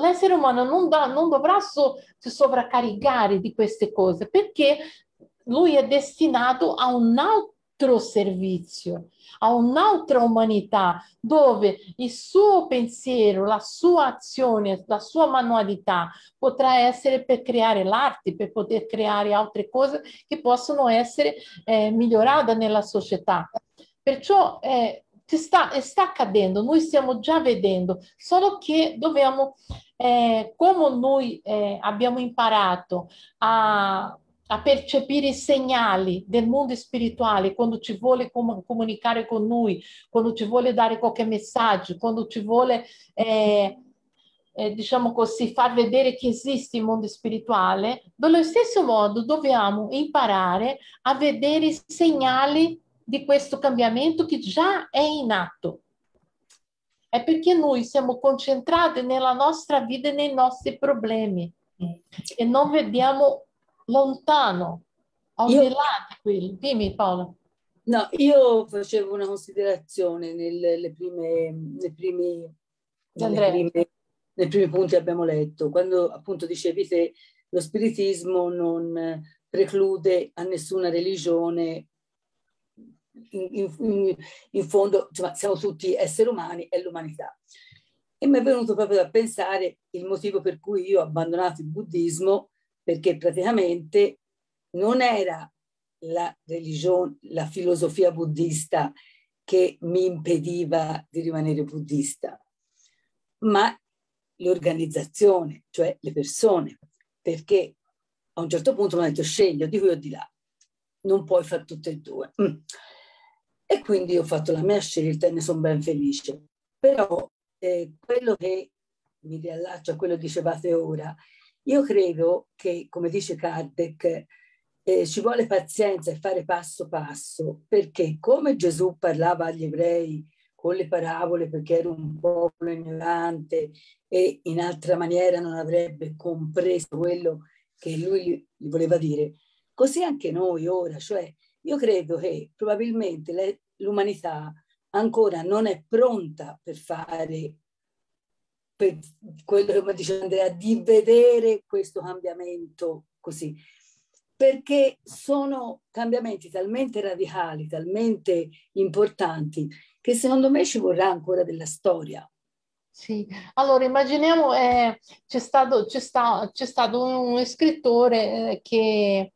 L'essere umano non dovrà si sovraccaricare di queste cose, perché lui è destinato a un altro servizio, a un'altra umanità, dove il suo pensiero, la sua azione, la sua manualità potrà essere per creare l'arte, per poter creare altre cose che possono essere migliorate nella società. Perciò sta accadendo, noi stiamo già vedendo, solo che dobbiamo, come noi abbiamo imparato a percepire i segnali del mondo spirituale, quando ci vuole comunicare con noi, quando ci vuole dare qualche messaggio, quando ci vuole diciamo così, far vedere che esiste il mondo spirituale, dello stesso modo dobbiamo imparare a vedere i segnali di questo cambiamento che già è in atto. È perché noi siamo concentrati nella nostra vita e nei nostri problemi e non vediamo lontano, al di là di quello. Dimmi Paola. No, io facevo una considerazione nei primi punti che abbiamo letto, quando appunto dicevi che lo spiritismo non preclude a nessuna religione. In fondo, insomma, siamo tutti esseri umani, è l'umanità. E mi è venuto proprio da pensare il motivo per cui io ho abbandonato il buddismo, perché praticamente non era la religione, la filosofia buddista che mi impediva di rimanere buddista, ma l'organizzazione, cioè le persone, perché a un certo punto mi hanno detto scegli o di qui o di là, non puoi fare tutte e due. E quindi ho fatto la mia scelta e ne sono ben felice. Però quello che mi riallaccio a quello che dicevate ora, io credo che, come dice Kardec, ci vuole pazienza e fare passo passo, perché come Gesù parlava agli ebrei con le parabole perché era un popolo ignorante e in altra maniera non avrebbe compreso quello che lui gli voleva dire, così anche noi ora, cioè io credo che probabilmente l'umanità ancora non è pronta per fare, per quello che mi dice Andrea, di vedere questo cambiamento così, perché sono cambiamenti talmente radicali, talmente importanti, che secondo me ci vorrà ancora della storia. Sì, allora immaginiamo, c'è stato un scrittore che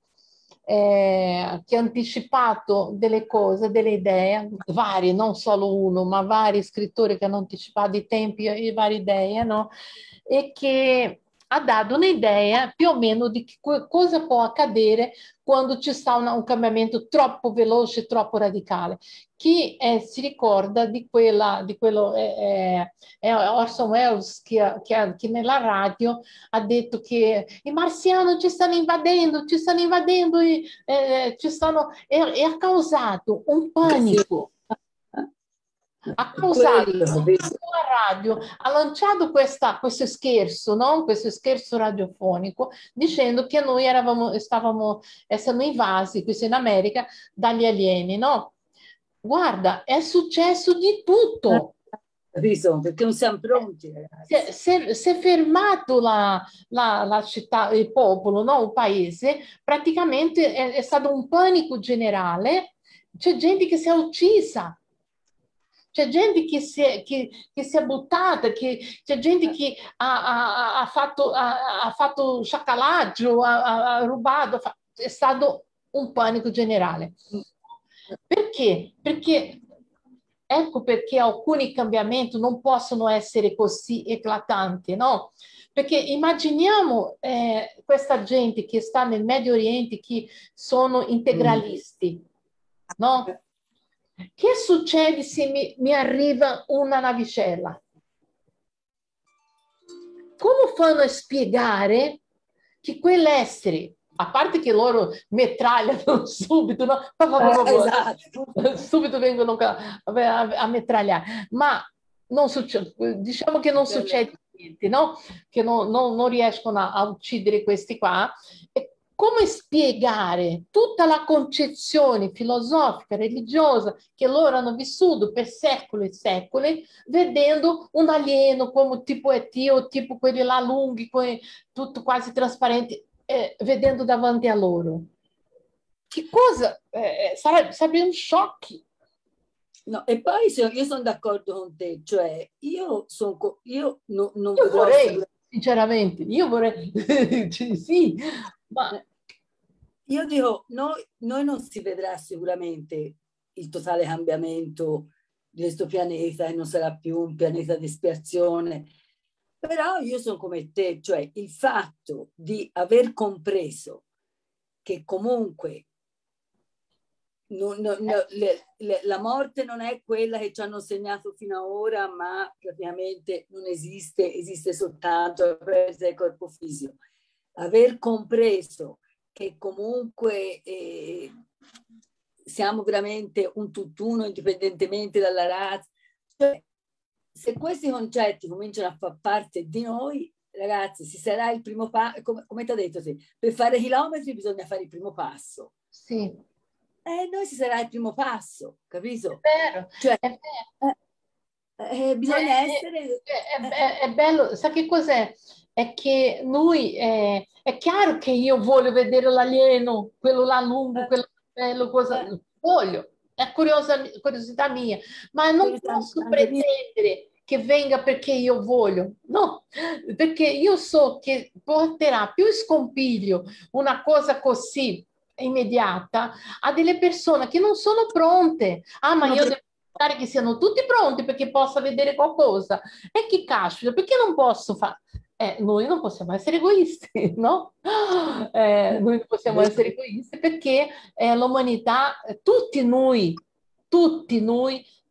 ha anticipato delle cose, delle idee, varie, non solo uno, ma vari scrittori che hanno anticipato i tempi e varie idee, no? E che ha dato un'idea più o meno di cosa può accadere quando ci sta un cambiamento troppo veloce, troppo radicale. Chi si ricorda di quello è Orson Welles che nella radio ha detto che i marziani ci stanno invadendo e ha causato un panico. Ha causato la radio, ha lanciato questo scherzo, no? Questo scherzo radiofonico, dicendo che noi stavamo essendo invasi, questo in America, dagli alieni, no? Guarda, è successo di tutto. Capito? Perché non siamo pronti, ragazzi. Si è fermato la città, il popolo, no? Il paese, praticamente è stato un panico generale, c'è gente che si è uccisa. C'è gente che si è buttata, c'è gente che ha fatto sciacalaggio, ha rubato, è stato un panico generale. Perché? Perché ecco perché alcuni cambiamenti non possono essere così eclatanti, no? Perché immaginiamo questa gente che sta nel Medio Oriente, che sono integralisti, no? Che succede se mi arriva una navicella? Come fanno a spiegare che quell'essere, a parte che loro mitragliano subito, no? Esatto. Subito vengono a mitragliare, ma non succede, diciamo che non succede niente, no? Che non riescono a uccidere questi qua. Come spiegare tutta la concezione filosofica, religiosa che loro hanno vissuto per secoli e secoli, vedendo un alieno come tipo ET o tipo quelli là lunghi, tutto quasi trasparente, vedendo davanti a loro? Che cosa? Sarebbe un shock. No, e poi io sono d'accordo con te, cioè io vorrei, sinceramente, sì. Ma io dico, noi non si vedrà sicuramente il totale cambiamento di questo pianeta e non sarà più un pianeta di espiazione, però io sono come te, cioè il fatto di aver compreso che comunque La morte non è quella che ci hanno insegnato fino ad ora, ma praticamente non esiste, esiste soltanto la presenza del corpo fisico. Aver compreso che comunque siamo veramente un tutt'uno indipendentemente dalla razza, cioè, se questi concetti cominciano a far parte di noi, ragazzi, si sarà il primo passo, come ti ho detto, sì, per fare chilometri bisogna fare il primo passo. Sì. Noi si sarà il primo passo, capito? È vero, cioè, è vero. Bisogna essere... È bello, sai che cos'è? È che noi, è chiaro che io voglio vedere l'alieno, quello là lungo, quello bello, cosa voglio, è curiosità mia, ma non posso pretendere che venga perché io voglio, no, perché io so che porterà più scompiglio una cosa così immediata a delle persone che non sono pronte. Ah, ma io devo aspettare che siano tutti pronti perché possa vedere qualcosa. E che caspita, perché non posso fare? Noi non possiamo essere egoisti, no? Noi non possiamo essere egoisti perché l'umanità, tutti noi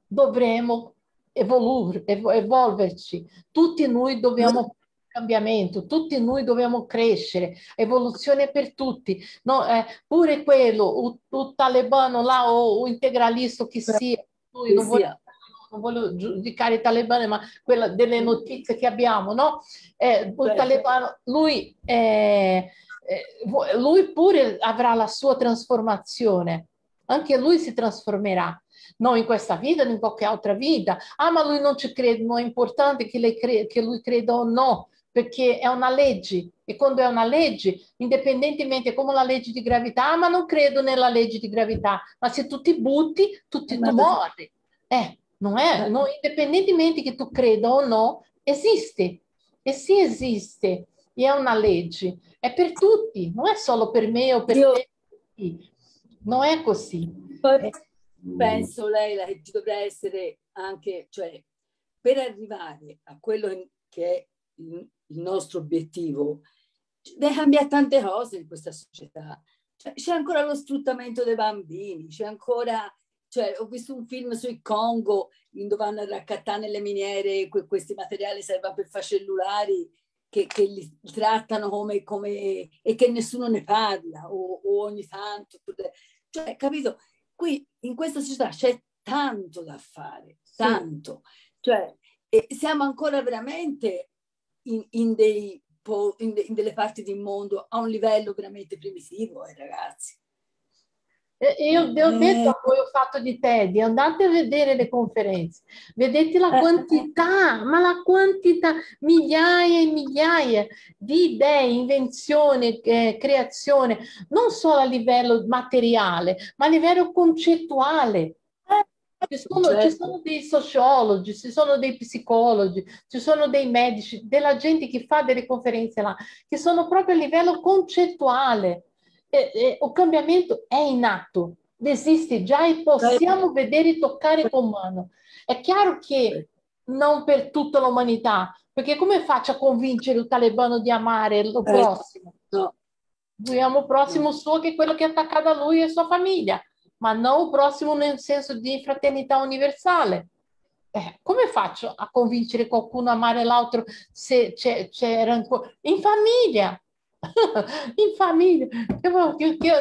dovremo evolverci, tutti noi dobbiamo cambiamento, tutti noi dobbiamo crescere, evoluzione per tutti, no, pure quello, il talebano là o integralista che sia, non voglio giudicare i talebani, ma quella delle notizie che abbiamo, no? Il talebano, lui pure avrà la sua trasformazione, anche lui si trasformerà. Non in questa vita, non in qualche altra vita. Ah, ma lui non ci crede, non è importante che lui creda o no, perché è una legge. E quando è una legge, indipendentemente, come la legge di gravità, ma non credo nella legge di gravità, ma se tu ti butti, tu muori. Non indipendentemente che tu creda o no, esiste. E sì, esiste, e è una legge. È per tutti, non è solo per me o per te. Non è così. Penso, Leila, che ci dovrà essere anche, cioè, per arrivare a quello che è il nostro obiettivo, deve cambiare tante cose in questa società. C'è ancora lo sfruttamento dei bambini, c'è ancora, cioè, ho visto un film sui Congo dove vanno a raccattare nelle miniere questi materiali servono per fare cellulari che li trattano come e che nessuno ne parla o ogni tanto, cioè, capito? Qui in questa società c'è tanto da fare, tanto. Sì. Cioè, siamo ancora veramente in delle parti del mondo a un livello veramente primitivo, ragazzi. Io vi ho detto, poi ho fatto di TED, andate a vedere le conferenze, vedete la quantità, ma la quantità, migliaia e migliaia di idee, invenzioni, creazione, non solo a livello materiale, ma a livello concettuale. Ci sono dei sociologi, ci sono dei psicologi, ci sono dei medici, della gente che fa delle conferenze là, che sono proprio a livello concettuale. Il cambiamento è in atto, esiste già e possiamo vedere e toccare con mano. È chiaro che non per tutta l'umanità, perché come faccio a convincere il talebano di amare il prossimo? No. Lui ama il prossimo suo che è quello che è attaccato a lui e sua famiglia, ma non il prossimo nel senso di fraternità universale. Come faccio a convincere qualcuno a amare l'altro se c'è rancore? In famiglia! In famiglia, che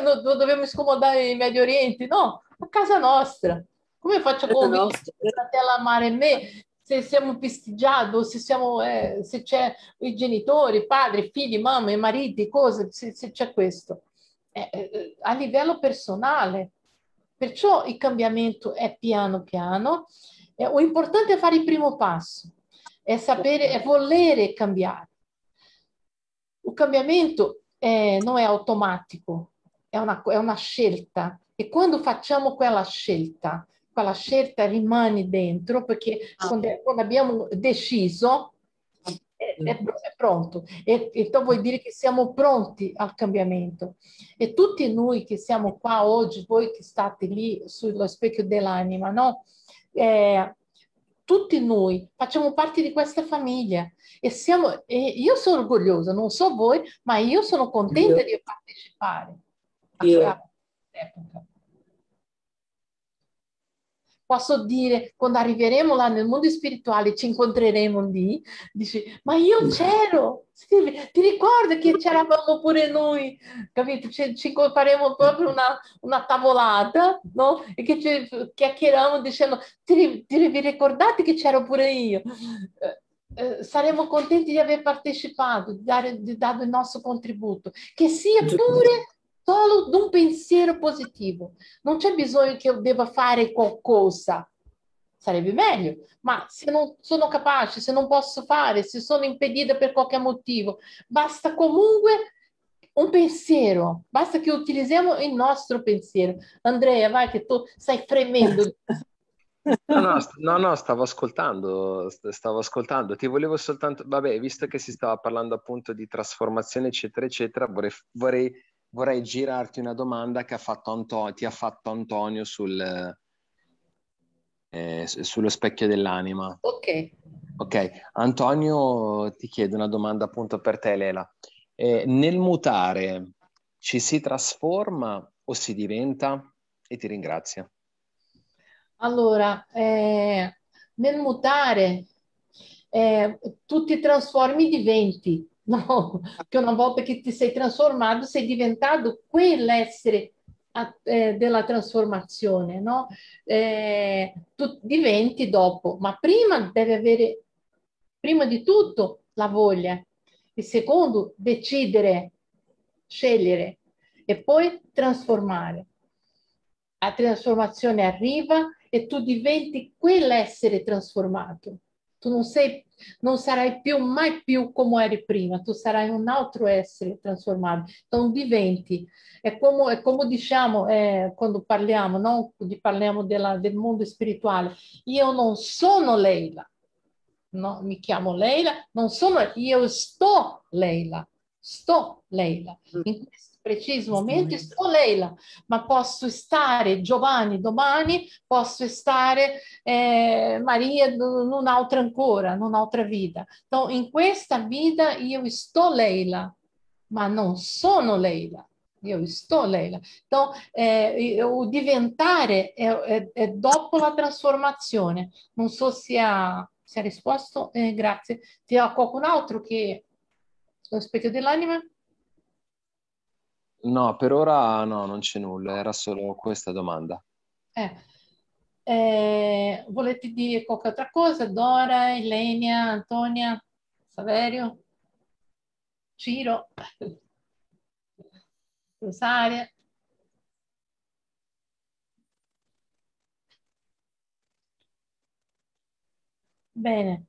non dobbiamo scomodare in Medio Oriente, no, a casa nostra. Come faccio a convincere la fratella a amare me se siamo pistigiati, se c'è i genitori, padre, figli, mamma, mariti, cose, se c'è questo a livello personale. Perciò il cambiamento è piano piano, l'importante è fare il primo passo, è sapere, è volere cambiare. Il cambiamento non è automatico, è una scelta, e quando facciamo quella scelta rimane dentro, perché quando abbiamo deciso è pronto, e então vuol dire che siamo pronti al cambiamento. E tutti noi che siamo qua oggi, voi che state lì sullo specchio dell'anima, no? Tutti noi facciamo parte di questa famiglia e io sono orgogliosa, non so voi, ma io sono contenta di partecipare a questa epoca. posso dire, quando arriveremo là nel mondo spirituale, ci incontreremo lì, dici, ma io c'ero, ti ricordi che c'eravamo pure noi, capito? Ci faremo proprio una tavolata, no? E che ci chiacchieravamo dicendo, vi ricordate che c'ero pure io? Saremo contenti di aver partecipato, di dare il nostro contributo, che sia pure solo di un pensiero positivo. Non c'è bisogno che io debba fare qualcosa, sarebbe meglio, ma se non sono capace, se non posso fare, se sono impedita per qualche motivo, basta comunque un pensiero, basta che utilizziamo il nostro pensiero. Andrea, vai che tu stai fremendo. No, stavo ascoltando, ti volevo soltanto, vabbè, visto che si stava parlando appunto di trasformazione eccetera eccetera, vorrei girarti una domanda che ti ha fatto Antonio sullo specchio dell'anima. Ok, Antonio ti chiede una domanda appunto per te, Leila. Nel mutare ci si trasforma o si diventa? E ti ringrazio. Allora, nel mutare tu ti trasformi, diventi, no? Perché una volta che ti sei trasformato, sei diventato quell'essere della trasformazione, no? Tu diventi dopo, ma prima devi avere, prima di tutto, la voglia, e secondo, decidere, scegliere, e poi trasformare. La trasformazione arriva e tu diventi quell'essere trasformato. Tu non sarai più, mai più come eri prima, tu sarai un altro essere trasformato. Non diventi. È come diciamo quando parliamo, no? Parliamo del mondo spirituale. Io non sono Leila, no? Mi chiamo Leila, non sono, io sto Leila. In questo preciso momento sto Leila, ma posso stare Giovanni domani, posso stare Maria un'altra ancora, un'altra vita. Então, in questa vita io sto Leila, ma non sono Leila, io sto Leila. Então, o diventare è dopo la trasformazione. Non so se ha risposto, grazie. Ti ho qualcun altro che lo specchio dell'anima? No, per ora no, non c'è nulla, era solo questa domanda. Volete dire qualche altra cosa? Dora, Elenia, Antonia, Saverio, Ciro, Rosaria. Bene.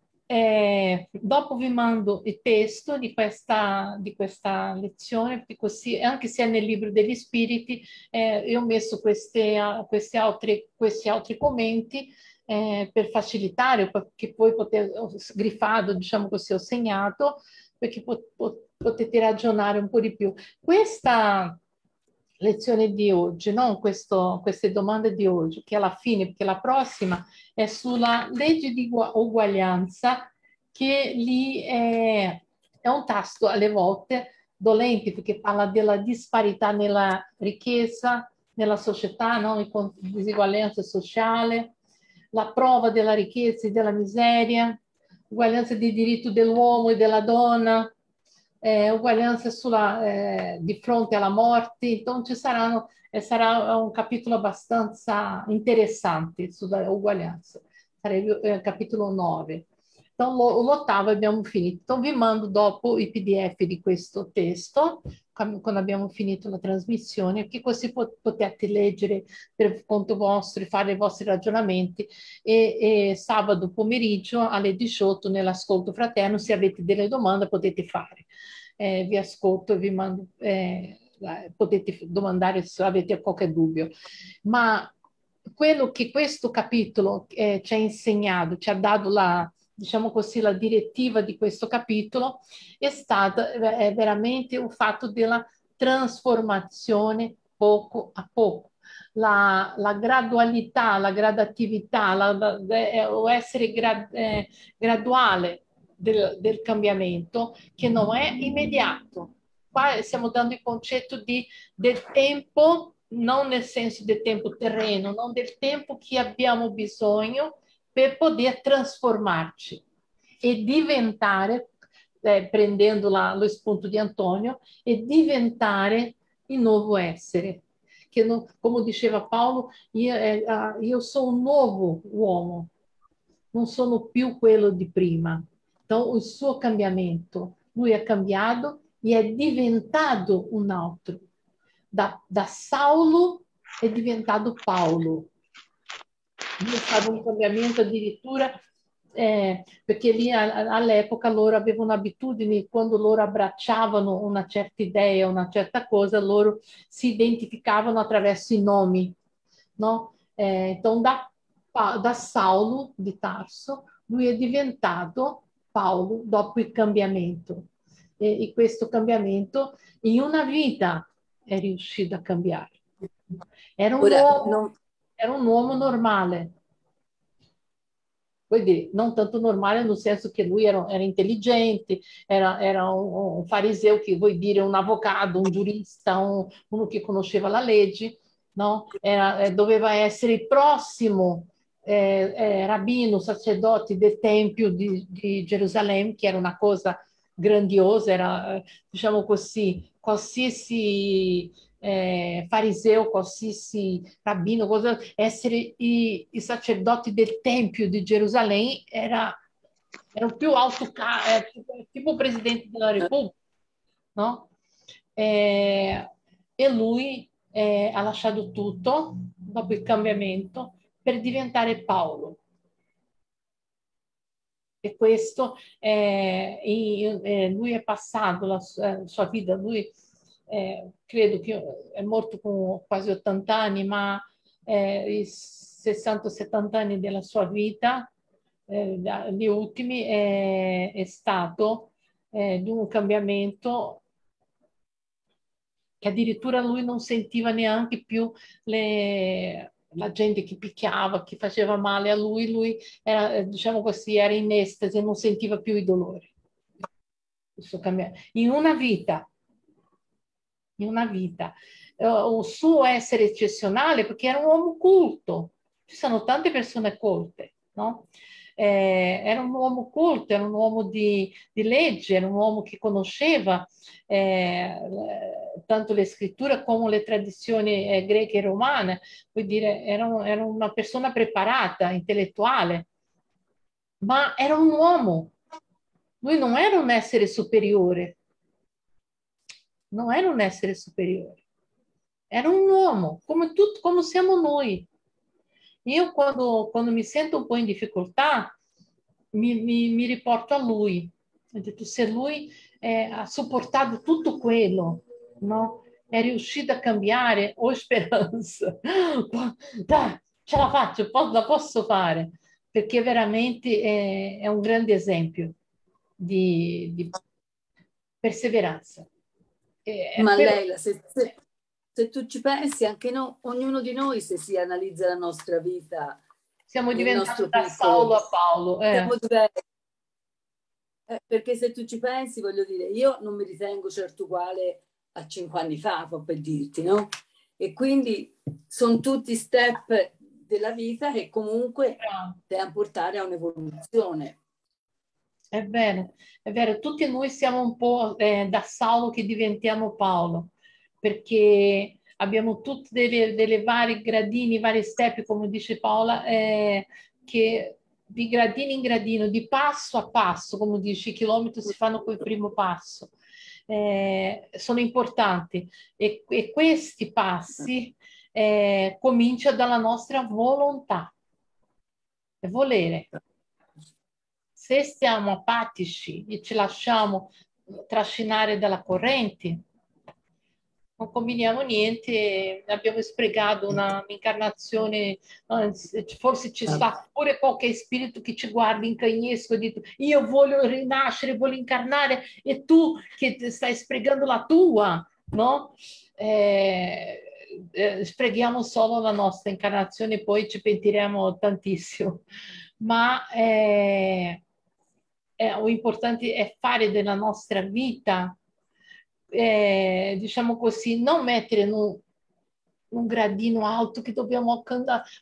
Dopo vi mando il testo di questa lezione, così, anche se è nel libro degli spiriti, io ho messo questi altri commenti per facilitare, perché poi ho griffato, diciamo così, ho segnato, perché potete ragionare un po' di più. Questa lezione di oggi, no? Queste domande di oggi, che alla fine, perché la prossima è sulla legge di uguaglianza, che lì è un tasto alle volte dolente, perché parla della disparità nella ricchezza, nella società, no? Disuguaglianza sociale, la prova della ricchezza e della miseria, uguaglianza di diritto dell'uomo e della donna, uguaglianza di fronte alla morte. Então ci sarà un capitolo abbastanza interessante sulla uguaglianza, sarebbe il capitolo 9. Então l'ottavo abbiamo finito. Então vi mando dopo i PDF di questo testo quando abbiamo finito la trasmissione, che così potete leggere per conto vostro e fare i vostri ragionamenti, e sabato pomeriggio alle 18 nell'ascolto fraterno, se avete delle domande potete fare, vi ascolto e vi mando, potete domandare se avete qualche dubbio. Ma quello che questo capitolo ci ha insegnato, ci ha dato diciamo così, la direttiva di questo capitolo è stata veramente il fatto della trasformazione poco a poco. La gradualità, la gradatività, l'essere graduale del cambiamento, che non è immediato. Qua stiamo dando il concetto del tempo non nel senso del tempo terreno, non del tempo che abbiamo bisogno per poter trasformarci e diventare, prendendo lo spunto di Antonio, e diventare il nuovo essere. Che non, come diceva Paolo, io sono un nuovo uomo, non sono più quello di prima. Então, il suo cambiamento, lui è cambiato e è diventato un altro. Da Saulo è diventato Paolo. È stato un cambiamento addirittura, perché lì all'epoca loro avevano abitudini, quando loro abbracciavano una certa idea, una certa cosa, loro si identificavano attraverso i nomi, no? Então, da Saulo di Tarso, lui è diventato Paolo dopo il cambiamento. E questo cambiamento in una vita è riuscito a cambiare. Era un uomo normale. Vuol dire, non tanto normale nel senso che lui era intelligente, era un fariseo, che vuol dire un avvocato, un giurista, uno che conosceva la legge, no? Doveva essere prossimo, rabbino, sacerdote del Tempio di Gerusalemme, che era una cosa grandiosa, era, diciamo così, qualsiasi fariseo, qualsiasi rabbino, essere i sacerdoti del Tempio di Gerusalemme era il più alto, tipo presidente della Repubblica, no? E lui ha lasciato tutto dopo il cambiamento per diventare Paolo. E questo, lui è passato la sua vita, lui credo che è morto con quasi 80 anni, ma i 60-70 anni della sua vita, gli ultimi, è stato di un cambiamento che addirittura lui non sentiva neanche più la gente che picchiava, che faceva male a lui era, diciamo così, era in estasi, non sentiva più i dolori. Questo cambiamento. In una vita. Il suo essere eccezionale, perché era un uomo culto. Ci sono tante persone colte, no? Era un uomo culto, era un uomo di legge, era un uomo che conosceva tanto le scritture come le tradizioni greche e romane, vuol dire era una persona preparata, intellettuale, ma era un uomo, lui non era un essere superiore, non era un essere superiore, era un uomo, come siamo noi. Io quando mi sento un po' in difficoltà mi riporto a lui. Ho detto, se lui ha sopportato tutto quello, no? È riuscito a cambiare, ho speranza. Dai, ce la faccio, la posso fare, perché veramente è un grande esempio di perseveranza. Ma Leila, se tu ci pensi, anche ognuno di noi, se si analizza la nostra vita, siamo diventati da Saulo a Paolo. Siamo diversi. Perché se tu ci pensi, voglio dire, io non mi ritengo certo uguale a 5 anni fa, per dirti, no? E quindi sono tutti step della vita che comunque devono portare a un'evoluzione. È vero, è vero. Tutti noi siamo un po' da Saulo che diventiamo Paolo, perché abbiamo tutte delle varie gradini, varie steppe, come dice Paola, che di gradino in gradino, di passo a passo, come dice, i chilometri si fanno col primo passo, sono importanti. E questi passi cominciano dalla nostra volontà, è volere. Se siamo apatici e ci lasciamo trascinare dalla corrente, non combiniamo niente, abbiamo sprecato un'incarnazione, forse ci sta pure qualche spirito che ci guarda in cagnesco e dice io voglio rinascere, voglio incarnare, e tu che stai sprecando la tua, no? Sprechiamo solo la nostra incarnazione e poi ci pentiremo tantissimo, ma l'importante è fare della nostra vita, diciamo così, non mettere un gradino alto che dobbiamo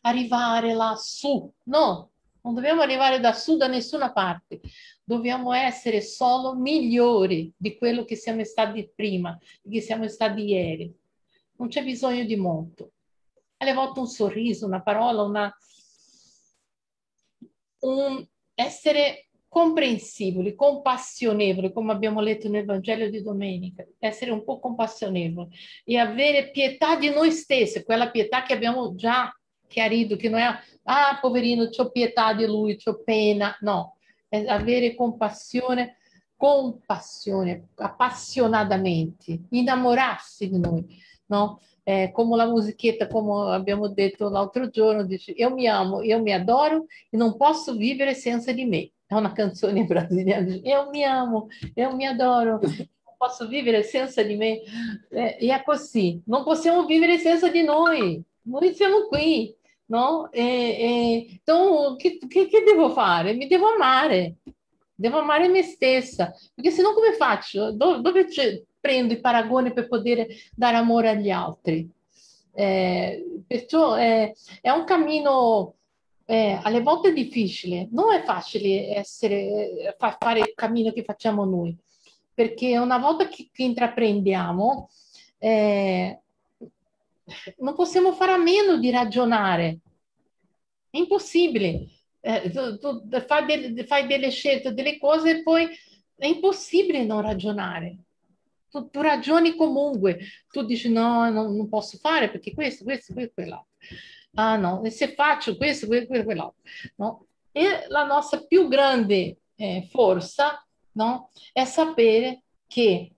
arrivare lassù. No, non dobbiamo arrivare da su da nessuna parte. Dobbiamo essere solo migliori di quello che siamo stati prima, che siamo stati ieri. Non c'è bisogno di molto. Alle volte un sorriso, una parola, essere comprensibili, compassionevoli, come abbiamo letto nel Vangelo di domenica, essere un po' compassionevoli e avere pietà di noi stessi, quella pietà che abbiamo già chiarito, che non è ah poverino, c'ho pietà di lui, c'ho pena, no, è avere compassione, appassionatamente, innamorarsi di noi, no? Come la musichetta, come abbiamo detto l'altro giorno, dice io mi amo, io mi adoro e non posso vivere senza di me. È una canzone brasiliana, dice, io mi amo, io mi adoro, non posso vivere senza di me. E è così, non possiamo vivere senza di noi, noi siamo qui, no? Então, che devo fare? Mi devo amare me stessa, perché sennò come faccio? Dove c'è? Prendo i paragoni per poter dare amore agli altri. Perciò è un cammino, alle volte difficile, non è facile fare il cammino che facciamo noi, perché una volta che intraprendiamo non possiamo fare a meno di ragionare, è impossibile. Tu fai delle scelte, delle cose e poi è impossibile non ragionare. Tu ragioni comunque, tu dici no, non posso fare perché questo, quell'altro. Ah no, e se faccio questo, quell'altro. No? E la nostra più grande forza, no? È sapere che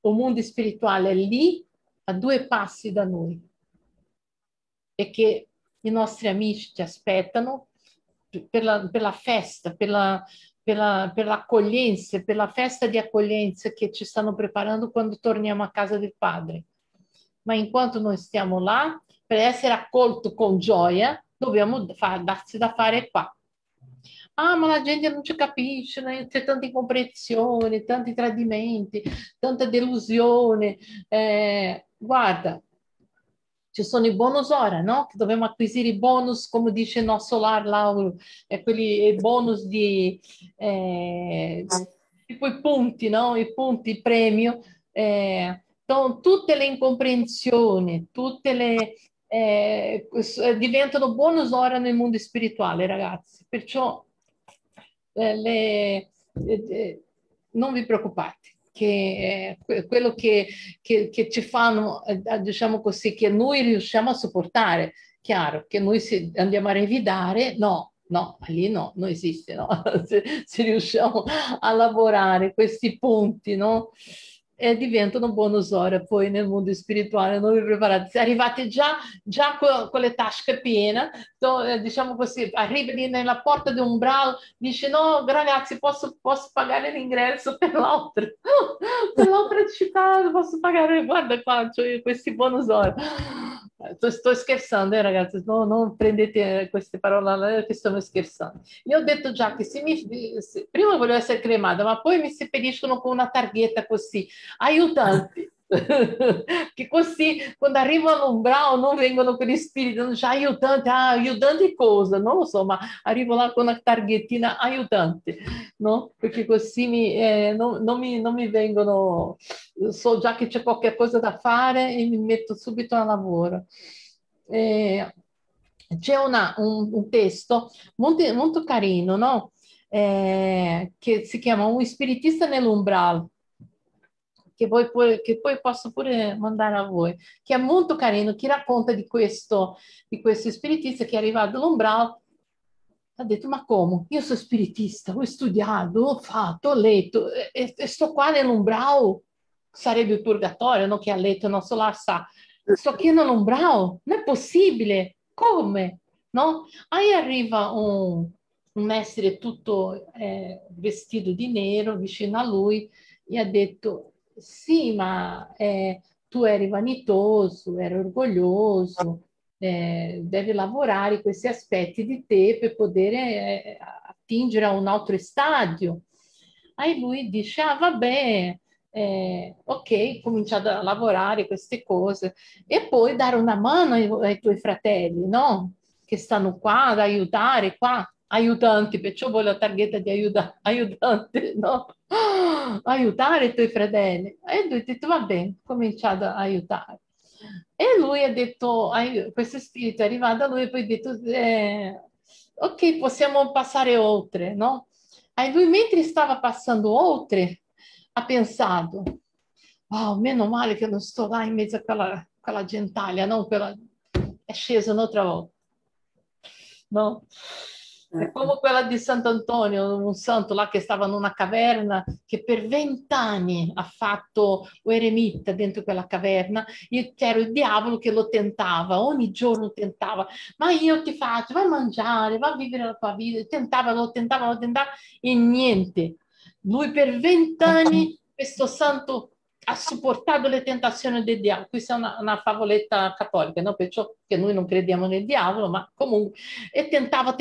il mondo spirituale è lì, a due passi da noi. E che i nostri amici ti aspettano per la festa, per l'accoglienza, per la festa di accoglienza che ci stanno preparando quando torniamo a casa del Padre. Ma inquanto noi stiamo là, per essere accolto con gioia, dobbiamo darsi da fare qua. Ah, ma la gente non ci capisce, né? C'è tanta incomprensione, tanti tradimenti, tanta delusione. Guarda, ci sono i bonus ora, no? Che dobbiamo acquisire i bonus, come dice il nostro lar, Lauro, quelli bonus tipo i punti, no? I punti, il premio. Tutte le incomprensioni, diventano bonus ora nel mondo spirituale, ragazzi. Perciò non vi preoccupate. Che quello che ci fanno, diciamo così, che noi riusciamo a sopportare, chiaro, che noi se andiamo a revidare, no, lì no, non esiste, no? Se riusciamo a lavorare questi punti, no? Diventano bonus ora poi nel mondo spirituale, non vi preparate, arrivate già con le tasche piene, diciamo così, arrivi lì nella porta di un bravo, dici no ragazzi posso pagare l'ingresso per l'altra città, posso pagare, guarda qua, cioè, questi bonus ora. Sto scherzando, ragazzi, non prendete queste parole che sto scherzando. Io ho detto già che prima volevo essere cremata, ma poi mi si periscono con una targhetta così, aiutanti, che così quando arrivano all'umbrao non vengono quegli spiriti, non dice aiutanti, aiutanti cosa? Non lo so, ma arrivo là con una targhettina aiutanti, no? Perché così non mi vengono, so già che c'è qualche cosa da fare e mi metto subito a lavoro. C'è un testo molto carino, no? Che si chiama Un spiritista nell'umbral, che poi posso pure mandare a voi, che è molto carino, che racconta di questo spiritista che è arrivato all'umbral, ha detto ma come? Io sono spiritista, ho studiato, ho fatto, ho letto e sto qua nell'umbral, sarebbe il purgatorio, no? Che ha letto il nostro lar sa, sto qui nell'umbral, non è possibile, come? No? Aí arriva un essere tutto vestito di nero vicino a lui e ha detto sì, ma tu eri vanitoso, eri orgoglioso, devi lavorare questi aspetti di te per poter attingere a un altro stadio. Aí lui dice, ah vabbè, ok, cominciare a lavorare queste cose e poi dare una mano ai tuoi fratelli, no? Che stanno qua ad aiutare, qua, aiutanti, perciò voglio la targhetta di aiutante, no? Aiutare i tuoi fratelli. E lui ha detto, va bene, cominciate ad aiutare. E lui ha detto, questo spirito è arrivato a lui e poi ha detto, ok, possiamo passare oltre, no? E lui, mentre stava passando oltre, ha pensato, wow, meno male che non sto là in mezzo a quella gentaglia, no? Quella... è sceso un'altra volta, no? È come quella di Sant'Antonio, un santo là che stava in una caverna, che per 20 anni ha fatto l'eremita dentro quella caverna, e c'era il diavolo che lo tentava, ogni giorno tentava, ma io ti faccio, vai a mangiare, vai a vivere la tua vita, lo tentava, e niente. Lui per 20 anni, questo santo, ha supportato le tentazioni del diavolo. Questa è una favoletta cattolica, no? Perciò che noi non crediamo nel diavolo, ma comunque, e tentava.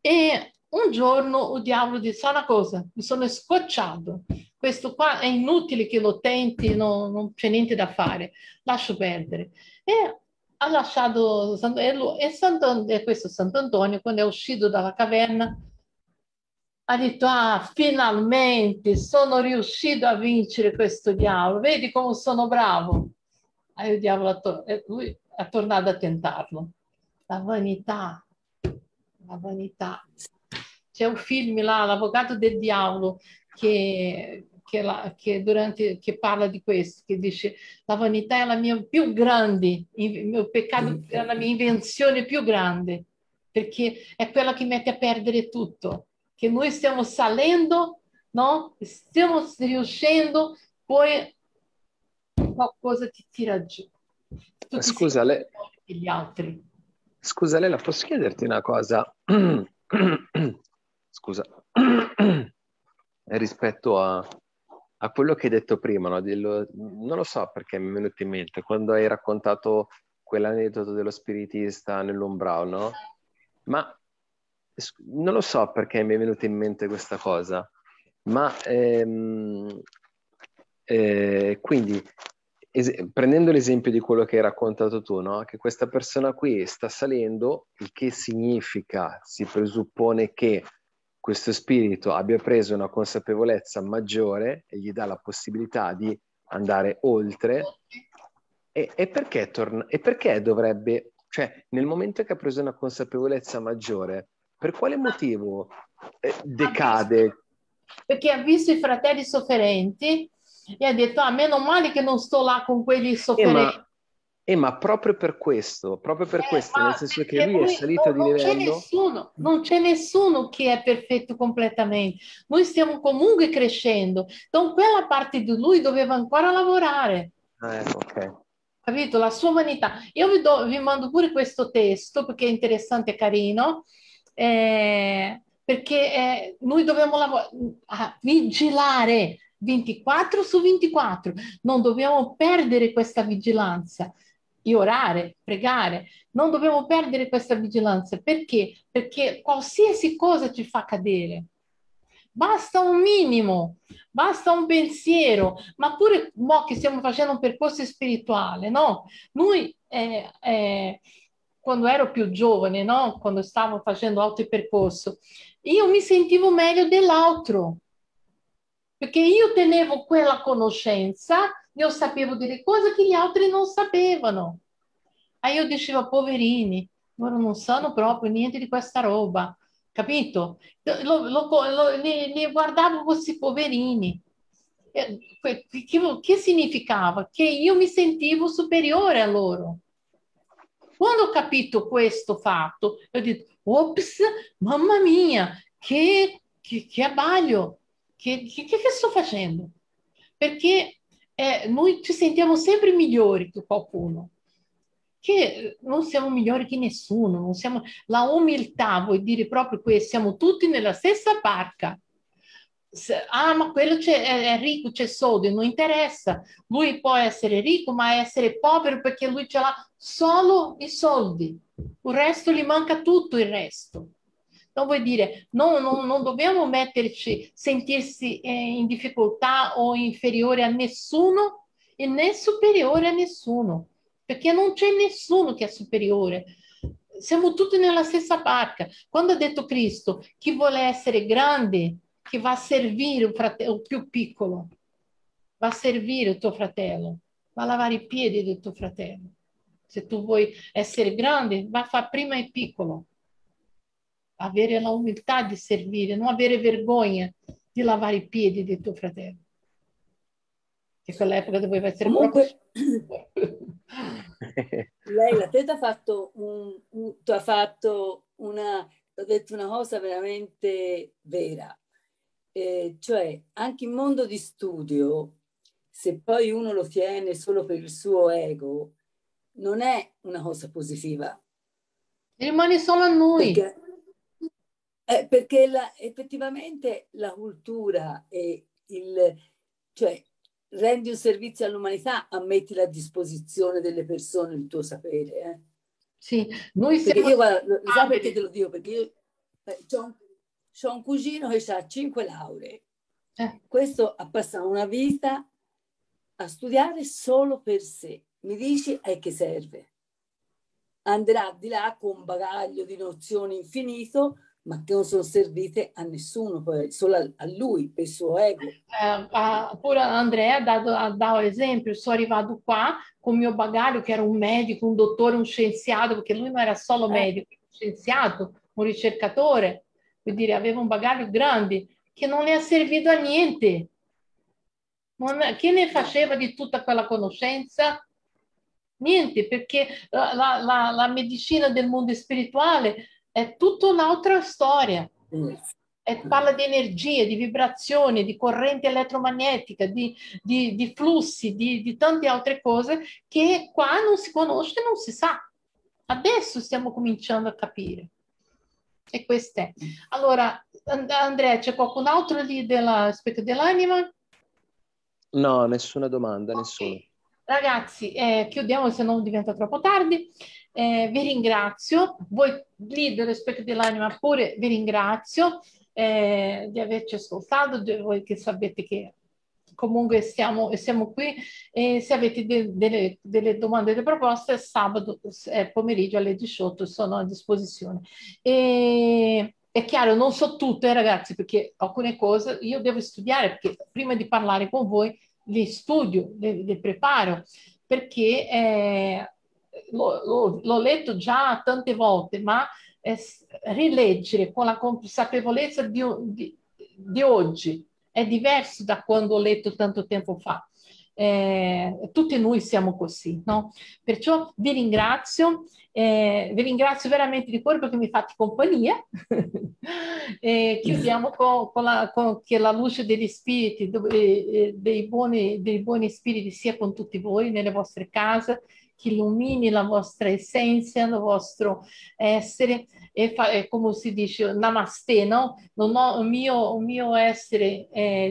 E un giorno il diavolo disse una cosa, mi sono scocciato, questo qua è inutile che lo tenti, non c'è niente da fare, lascio perdere. E ha lasciato questo Sant'Antonio, quando è uscito dalla caverna, ha detto, ah, finalmente sono riuscito a vincere questo diavolo, vedi come sono bravo. E il diavolo lui è tornato a tentarlo. La vanità. C'è un film là, L'avvocato del diavolo, che parla di questo, che dice, la vanità è la mia più grande, il mio peccato è la mia invenzione più grande, perché è quella che mette a perdere tutto. Che noi stiamo salendo, no? Stiamo riuscendo, poi qualcosa ti tira giù. Tutti scusa, gli altri. Scusa, Leila, posso chiederti una cosa? Scusa. Rispetto a quello che hai detto prima, no? Non lo so perché mi è venuto in mente, quando hai raccontato quell'aneddoto dello spiritista nell'Umbrao, no? Ma... non lo so perché mi è venuta in mente questa cosa, ma quindi prendendo l'esempio di quello che hai raccontato tu, no? Che questa persona qui sta salendo, il che significa, si presuppone che questo spirito abbia preso una consapevolezza maggiore e gli dà la possibilità di andare oltre, e perché dovrebbe, cioè nel momento che ha preso una consapevolezza maggiore, per quale motivo decade? Perché ha visto i fratelli sofferenti e ha detto, ah, meno male che non sto là con quelli sofferenti. Ma proprio per questo, nel senso che lui è salito di livello. Non c'è nessuno che è perfetto completamente. Noi stiamo comunque crescendo. Quindi quella parte di lui doveva ancora lavorare. Ok. Capito? La sua vanità. Io vi mando pure questo testo, perché è interessante e carino. Perché noi dobbiamo vigilare 24 su 24, non dobbiamo perdere questa vigilanza e orare, pregare, non dobbiamo perdere questa vigilanza. Perché? Perché qualsiasi cosa ci fa cadere, basta un minimo, basta un pensiero, ma pure mo che stiamo facendo un percorso spirituale, no? Noi quando ero più giovane, no? Quando stavo facendo altri percorsi, io mi sentivo meglio dell'altro, perché io tenevo quella conoscenza, io sapevo delle cose che gli altri non sapevano. Aí io dicevo, poverini, loro non sanno proprio niente di questa roba, capito? Li guardavo questi poverini. Che significava? Che io mi sentivo superiore a loro. Quando ho capito questo fatto, ho detto, ops, mamma mia, che abbaglio, che sto facendo? Perché noi ci sentiamo sempre migliori che qualcuno, che non siamo migliori che nessuno, non siamo... La umiltà vuol dire proprio questo, siamo tutti nella stessa barca. Ah, ma quello è ricco, c'è soldi, non interessa. Lui può essere ricco, ma essere povero, perché lui ce l'ha solo i soldi. Il resto gli manca tutto il resto. Então, vou dizer, não devemos metterci, sentir-se em dificuldade ou inferior a nessuno e nem superior a nessuno, porque não tem nessuno que é superior. Siamo tutti nella stessa barca. Quando ha detto Cristo, chi vuole essere grande, che va a servire il più piccolo, va a servire il tuo fratello, va a lavare i piedi del tuo fratello. Se tu vuoi essere grande, va a fare prima il piccolo. Avere la umiltà di servire, non avere vergogna di lavare i piedi del tuo fratello. Che quell'epoca doveva essere comunque... Leila, te ti ha fatto, detto una cosa veramente vera. Cioè, anche in mondo di studio, se poi uno lo tiene solo per il suo ego, non è una cosa positiva. Rimane solo a noi. Perché, effettivamente la cultura e il... Cioè, rendi un servizio all'umanità, ammetti a disposizione delle persone il tuo sapere. Sì, noi siamo... Perché io, guarda, sai perché te lo dico? Perché io c'ho un cugino che ha 5 lauree. Questo ha passato una vita a studiare solo per sé. Mi dici a che serve? Andrà di là con un bagaglio di nozioni infinito, ma che non sono servite a nessuno, solo a lui, per il suo ego. Pure Andrea ha dato esempio, sono arrivato qua con il mio bagaglio, che era un medico, un dottore, un scienziato, perché lui non era solo medico, un scienziato, un ricercatore, vuol dire, aveva un bagaglio grande, che non le ha servito a niente. Che ne faceva di tutta quella conoscenza? Niente, perché la medicina del mondo spirituale è tutta un'altra storia. Parla di energia, di vibrazione, di corrente elettromagnetica, di flussi, di tante altre cose che qua non si conosce, non si sa. Adesso stiamo cominciando a capire. E questo è. Allora, Andrea, c'è qualcun altro lì dello Specchio dell'Anima? No, nessuna domanda, okay. Nessuno. Ragazzi, chiudiamo, se non diventa troppo tardi. Vi ringrazio, voi lì dello Specchio dell'Anima pure vi ringrazio di averci ascoltato, voi che sapete che comunque siamo qui, e se avete delle domande e delle proposte, sabato pomeriggio alle 18 sono a disposizione. E, è chiaro, non so tutto ragazzi, perché alcune cose io devo studiare, perché prima di parlare con voi le studio, le preparo, perché... L'ho letto già tante volte, ma rileggere con la consapevolezza di oggi è diverso da quando ho letto tanto tempo fa. Tutti noi siamo così, no? Perciò vi ringrazio veramente di cuore perché mi fate compagnia. Chiudiamo con che la luce degli spiriti, dei buoni spiriti sia con tutti voi, nelle vostre case, che illumini la vostra essenza, il vostro essere, e come si dice, namaste, no? Il mio essere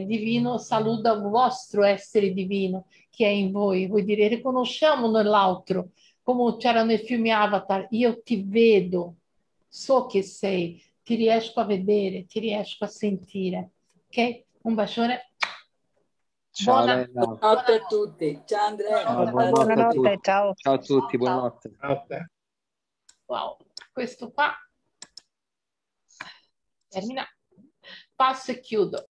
divino saluta il vostro essere divino che è in voi. Vuol dire, riconosciamo nell'altro, come c'era nel film Avatar, io ti vedo, so che sei, ti riesco a vedere, ti riesco a sentire. Ok? Un bacione. Ciao, buonanotte a tutti. Ciao Andrea. Ciao, buonanotte. Ciao. Ciao a tutti, buonanotte. Wow, questo qua termina. Passo e chiudo.